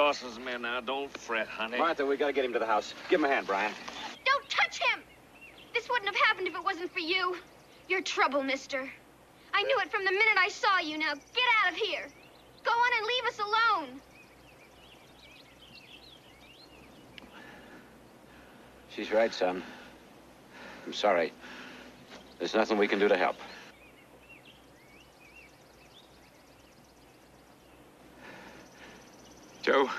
Dawson's men now. Don't fret, honey. Martha, we gotta get him to the house. Give him a hand, Brian. Don't touch him! This wouldn't have happened if it wasn't for you. You're trouble, mister. I knew it from the minute I saw you. Now get out of here. Go on and leave us alone. She's right, son. I'm sorry. There's nothing we can do to help. Joe.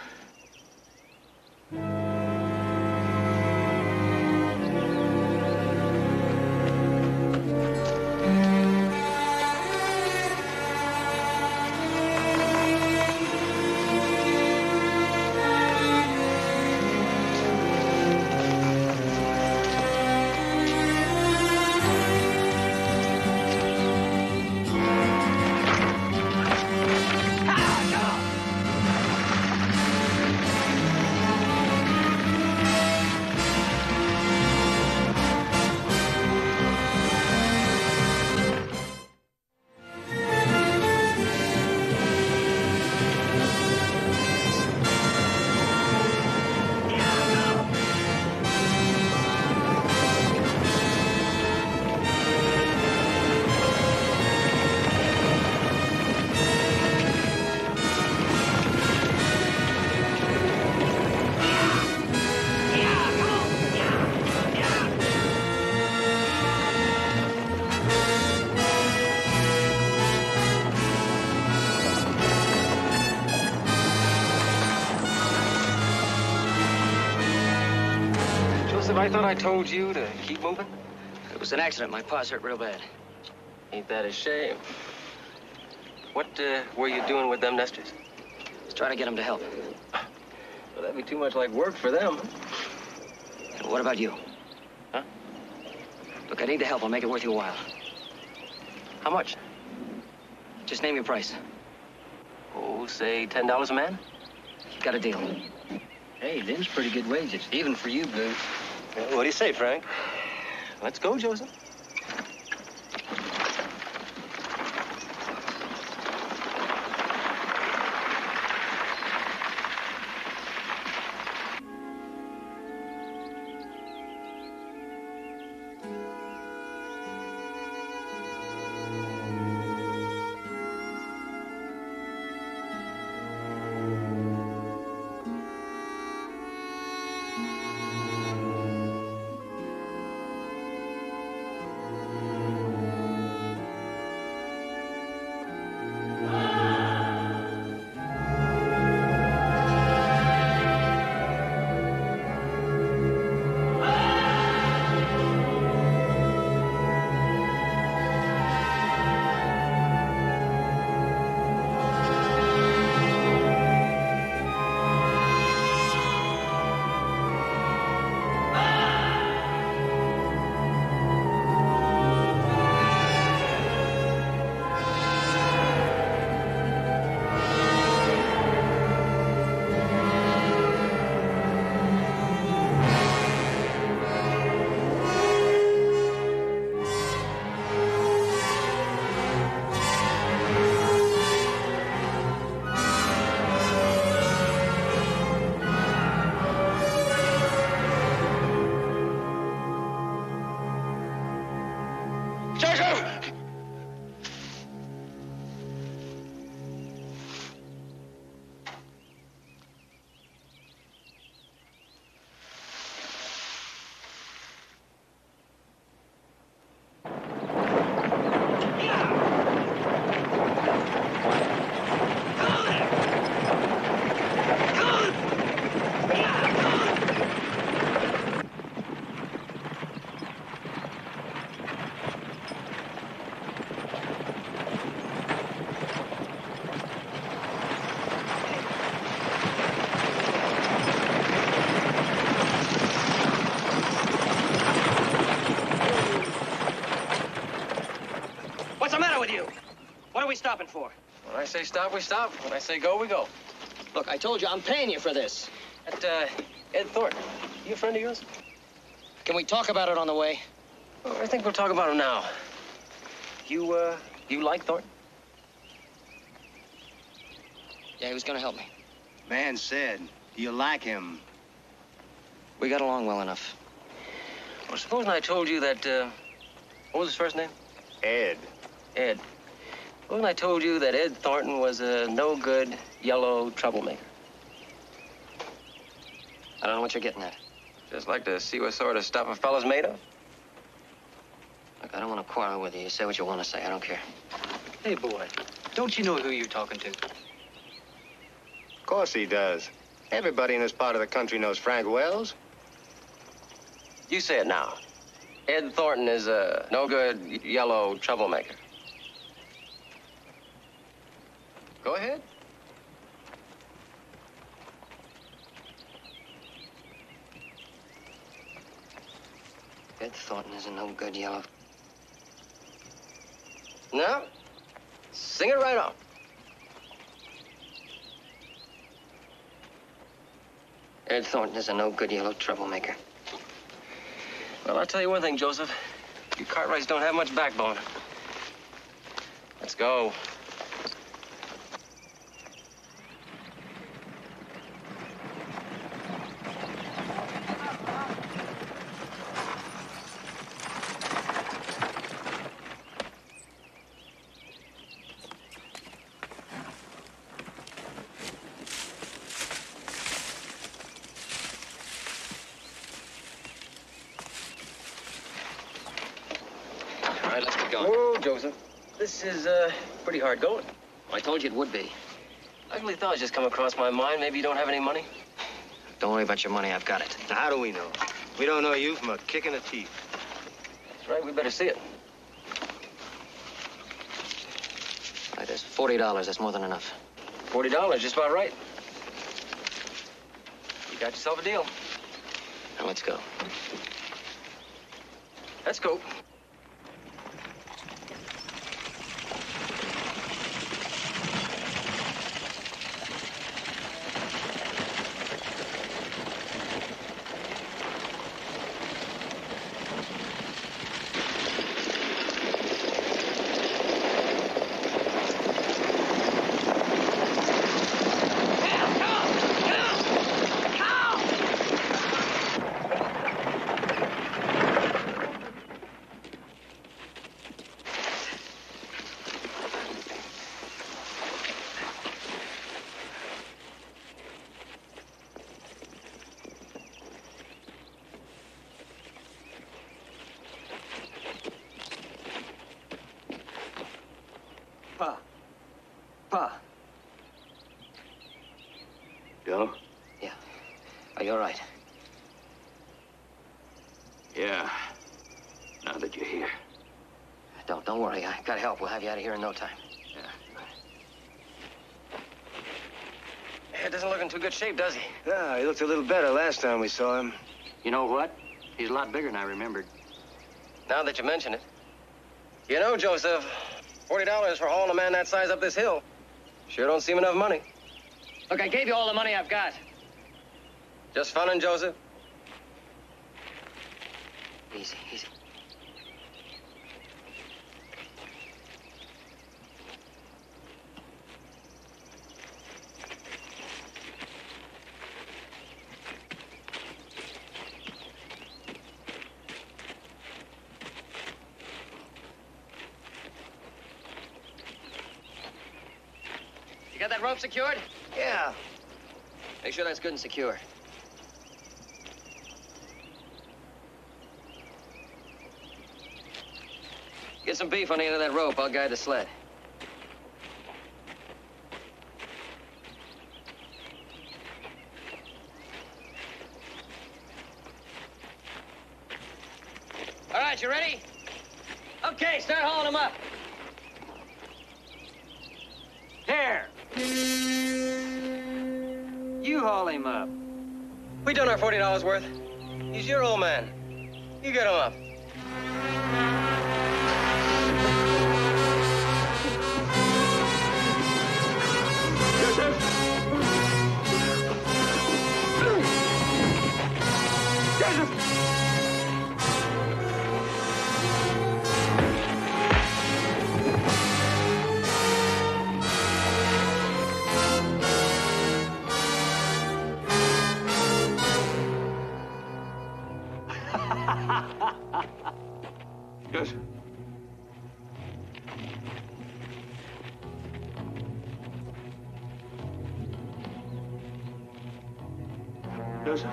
I thought I told you to keep moving. It was an accident. My paws hurt real bad. Ain't that a shame? What were you doing with them nesters? I was trying to get them to help. Well, that'd be too much like work for them. And what about you? Huh? Look, I need the help. I'll make it worth your while. How much? Just name your price. Oh, say $10 a man? You got a deal. Hey, them's pretty good wages, even for you, Blue. What do you say, Frank? Let's go, Joseph. What are we stopping for? When I say stop, we stop. When I say go, we go. Look, I told you, I'm paying you for this. That, Ed Thornton, you a friend of yours? Can we talk about it on the way? Well, I think we'll talk about him now. You like Thornton? Yeah, he was gonna help me. Van said, do you like him? We got along well enough. Well, supposing I told you that, what was his first name? Ed. Ed. Supposing I told you that Ed Thornton was a no-good, yellow troublemaker. I don't know what you're getting at. Just like to see what sort of stuff a fella's made of. Look, I don't want to quarrel with you. You say what you want to say. I don't care. Hey, boy, don't you know who you're talking to? Of course he does. Everybody in this part of the country knows Frank Wells. You say it now. Ed Thornton is a no-good, yellow troublemaker. Go ahead. Ed Thornton is a no-good, yellow... No? Sing it right off. Ed Thornton is a no-good, yellow troublemaker. Well, I'll tell you one thing, Joseph. You Cartwrights don't have much backbone. Let's go. This is pretty hard going. I told you it would be. Ugly thoughts just come across my mind. Maybe you don't have any money? Don't worry about your money. I've got it. Now, how do we know? We don't know you from a kick in the teeth. That's right. We better see it. All right, there's $40. That's more than enough. $40, just about right. You got yourself a deal. Now, let's go. Let's go. All right. Yeah. Now that you're here. Don't worry. I got help. We'll have you out of here in no time. Yeah. Hey, it doesn't look in too good shape, does he? No, he looked a little better last time we saw him. You know what? He's a lot bigger than I remembered. Now that you mention it. You know, Joseph, $40 for hauling a man that size up this hill. Sure don't seem enough money. Look, I gave you all the money I've got. Just funnin', Joseph? Easy, easy. You got that rope secured? Yeah. Make sure that's good and secure. Get some beef on the end of that rope. I'll guide the sled. All right, you ready? Okay, start hauling him up. Here. You haul him up. We done our $40 worth. He's your old man. You get him up. Yes. Joseph?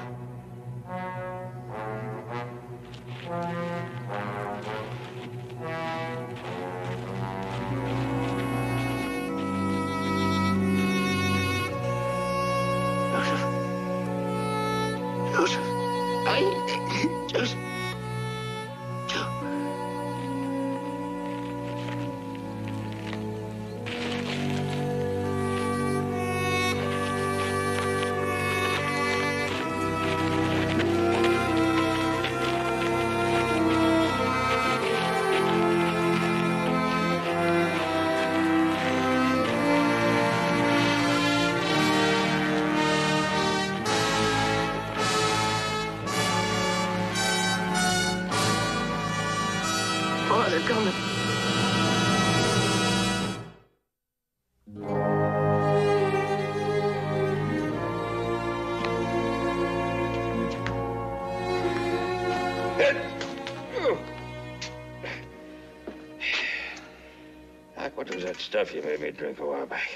Stuff you made me drink a while back.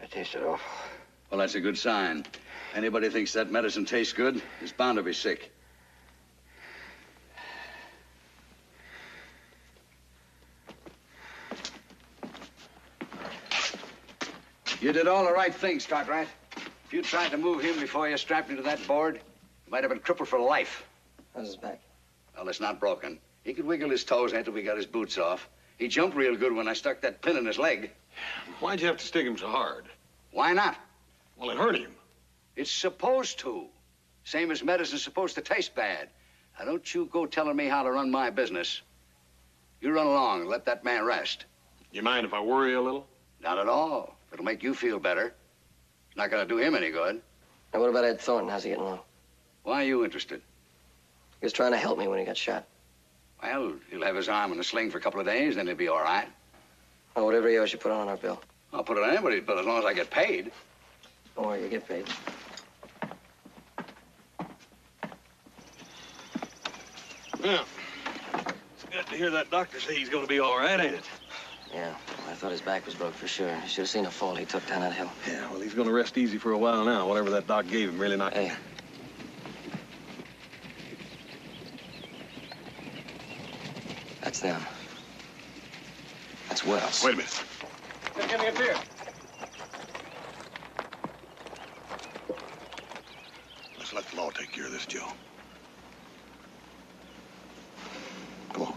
That tasted awful. Well, that's a good sign. Anybody thinks that medicine tastes good is bound to be sick. You did all the right things, Cartwright. If you tried to move him before you strapped him to that board, you might have been crippled for life. How's his back? Well, it's not broken. He could wiggle his toes after we got his boots off. He jumped real good when I stuck that pin in his leg. Why'd you have to stick him so hard? Why not? Well, it hurt him. It's supposed to. Same as medicine's supposed to taste bad. Now, don't you go telling me how to run my business. You run along and let that man rest. You mind if I worry a little? Not at all. It'll make you feel better. It's not gonna do him any good. Now, what about Ed Thornton? How's he getting along? Why are you interested? He was trying to help me when he got shot. Well, he'll have his arm in a sling for a couple of days, then he'll be all right. Well, whatever he owes you, put it on our bill. I'll put it on anybody's bill as long as I get paid. Don't worry, you get paid. Yeah. It's good to hear that doctor say he's going to be all right, ain't it? Yeah, well, I thought his back was broke for sure. You should have seen the fall he took down that hill. Yeah, well, he's going to rest easy for a while now. Whatever that doc gave him really knocked him. Hey. That's them. That's Wells. Wait a minute. Just give me a beer. Let's let the law take care of this, Joe. Come on.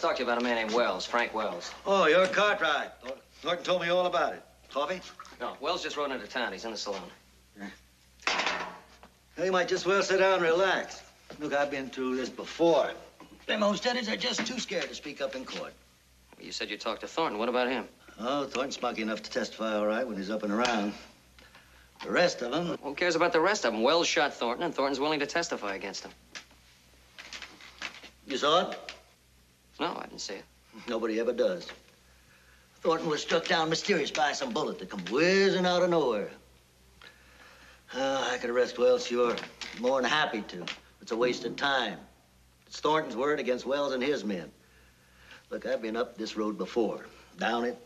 Talk to you about a man named Wells, Frank Wells. Oh, you're Cartwright. Norton told me all about it. Coffee? No, Wells just rode into town. He's in the saloon. Yeah. Well, you might just well sit down and relax. Look, I've been through this before. Them homesteaders are just too scared to speak up in court. Well, you said you talked to Thornton. What about him? Oh, Thornton's spunky enough to testify all right when he's up and around. The rest of them... Who cares about the rest of them? Wells shot Thornton, and Thornton's willing to testify against him. You saw it? No, I didn't see it. Nobody ever does. Thornton was struck down mysterious by some bullet that come whizzing out of nowhere. I could arrest Wells, sure. More than happy to. It's a waste of time. It's Thornton's word against Wells and his men. Look, I've been up this road before. Down it,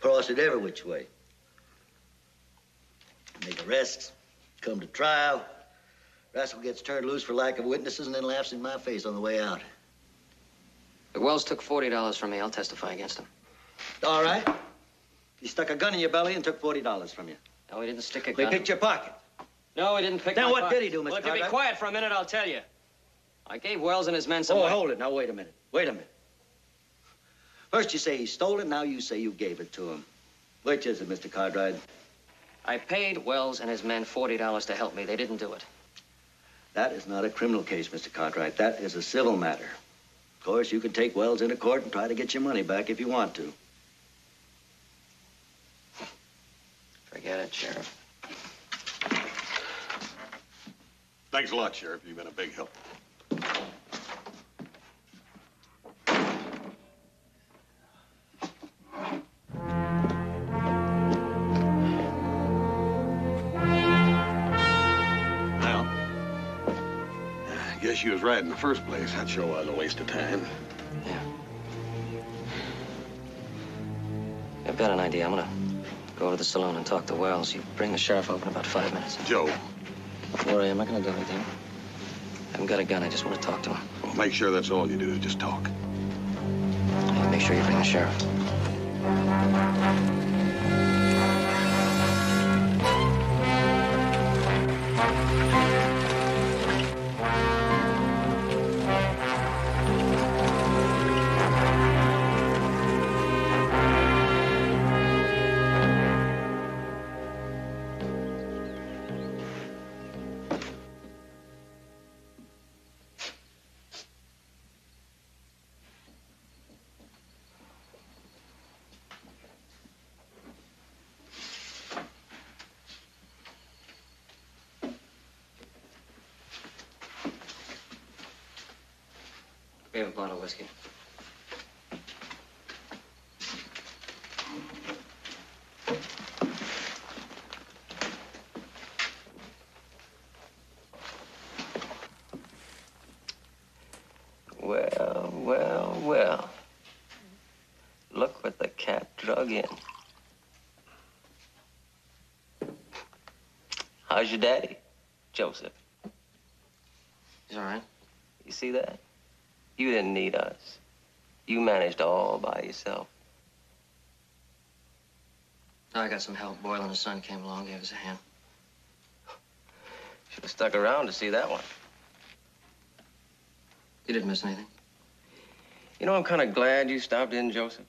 crossed it every which way. Make arrests, come to trial. Rascal gets turned loose for lack of witnesses and then laughs in my face on the way out. But Wells took $40 from me. I'll testify against him. All right. He stuck a gun in your belly and took $40 from you. No, he didn't stick a gun. He picked your pocket. No, he didn't pick my pocket. Then what did he do, Mr. Cartwright? Well, if you be quiet for a minute, I'll tell you. I gave Wells and his men some... Oh, hold it. Now, wait a minute. Wait a minute. First you say he stole it. Now you say you gave it to him. Which is it, Mr. Cartwright? I paid Wells and his men $40 to help me. They didn't do it. That is not a criminal case, Mr. Cartwright. That is a civil matter. Of course, you can take Wells into court and try to get your money back if you want to. Forget it, Sheriff. Thanks a lot, Sheriff. You've been a big help. She was right in the first place. That sure was a waste of time. Yeah. I've got an idea. I'm gonna go over to the saloon and talk to Wells. You bring the sheriff over in about 5 minutes. Joe. Don't worry, I'm not gonna do anything. I haven't got a gun. I just want to talk to him. Well, make sure that's all you do is just talk. And make sure you bring the sheriff. A bottle of whiskey. Well, well, well. Look what the cat drug in. How's your daddy, Joseph? He's all right. You see that? You didn't need us. You managed all by yourself. I got some help. Boyle and his son came along, gave us a hand. Should have stuck around to see that one. You didn't miss anything. You know, I'm kind of glad you stopped in, Joseph.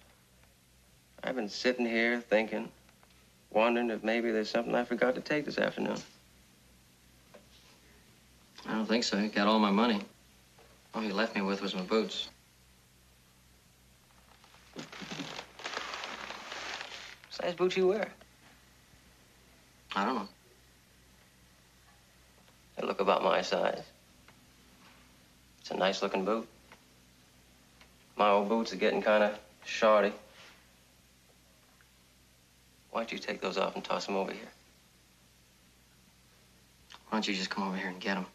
I've been sitting here thinking, wondering if maybe there's something I forgot to take this afternoon. I don't think so. You got all my money. All he left me with was my boots. What size boots you wear? I don't know. They look about my size. It's a nice looking boot. My old boots are getting kind of shardy. Why don't you take those off and toss them over here? Why don't you just come over here and get them?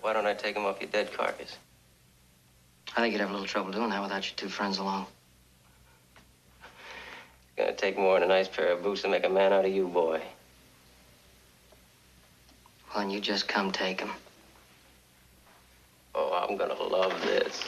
Why don't I take him off your dead carcass? I think you'd have a little trouble doing that without your two friends along. It's gonna take more than a nice pair of boots to make a man out of you, boy. Well, then you just come take him. Oh, I'm gonna love this.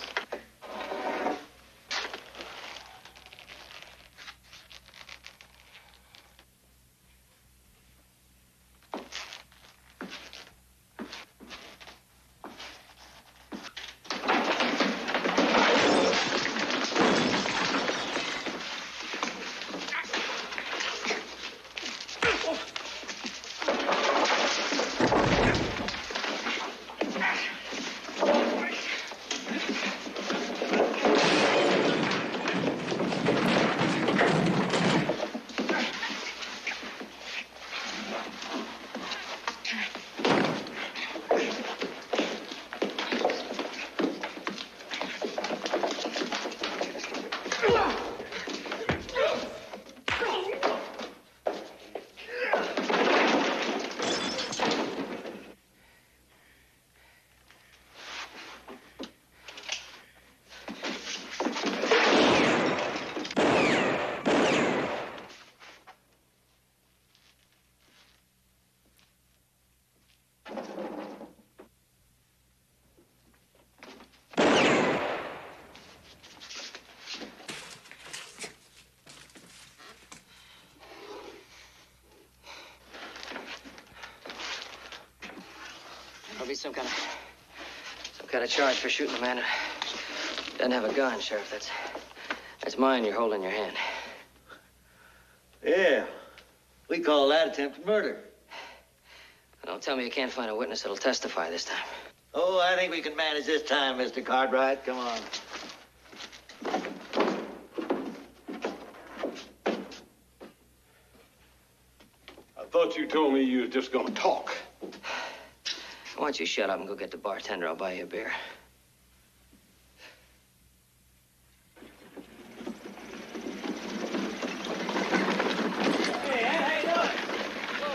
Some kind of charge for shooting a man who doesn't have a gun, Sheriff. That's mine you're holding in your hand. Yeah. We call that attempted murder. Now, don't tell me you can't find a witness that'll testify this time. Oh, I think we can manage this time, Mr. Cartwright. Come on. told me you was just gonna talk. Why don't you shut up and go get the bartender? I'll buy you a beer. Hey, Ed, how you doing?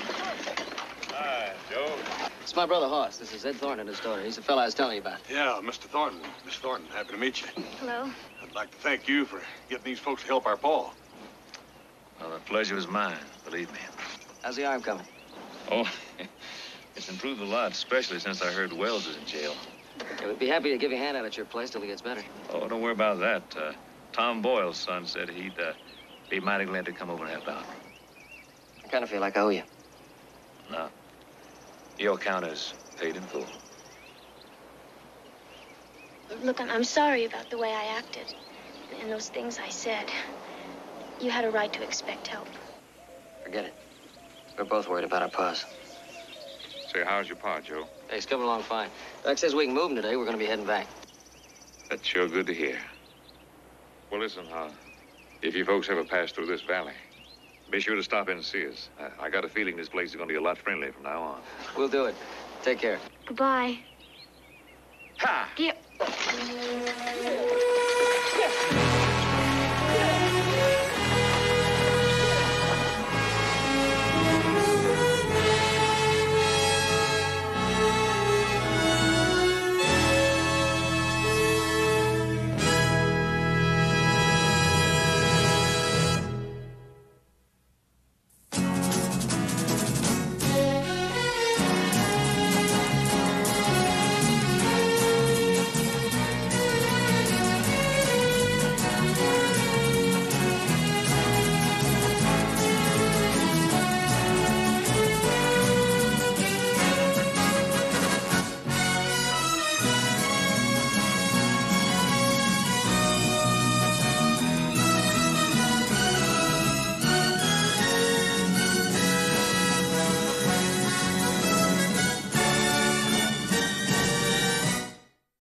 Whoa. Hi, Joe. It's my brother, Hoss. This is Ed Thornton and his daughter. He's the fella I was telling you about. Yeah, Mr. Thornton. Miss Thornton, happy to meet you. Hello. I'd like to thank you for getting these folks to help our Paul. Well, the pleasure was mine, believe me. How's the arm coming? Oh, it's improved a lot, especially since I heard Wells is in jail. Yeah, we'd be happy to give you a hand out at your place till he gets better. Oh, don't worry about that. Tom Boyle's son said he'd be mighty glad to come over and help out. I kind of feel like I owe you. No. Your account is paid in full. Look, I'm sorry about the way I acted and those things I said. You had a right to expect help. Forget it. We're both worried about our pa's. Say, how's your pa, Joe? Hey, he's coming along fine. Doc says we can move him today. We're going to be heading back. That's sure good to hear. Well, listen, Hon, if you folks ever pass through this valley, be sure to stop in and see us. I got a feeling this place is going to be a lot friendlier from now on. We'll do it. Take care. Goodbye. Ha! Yep.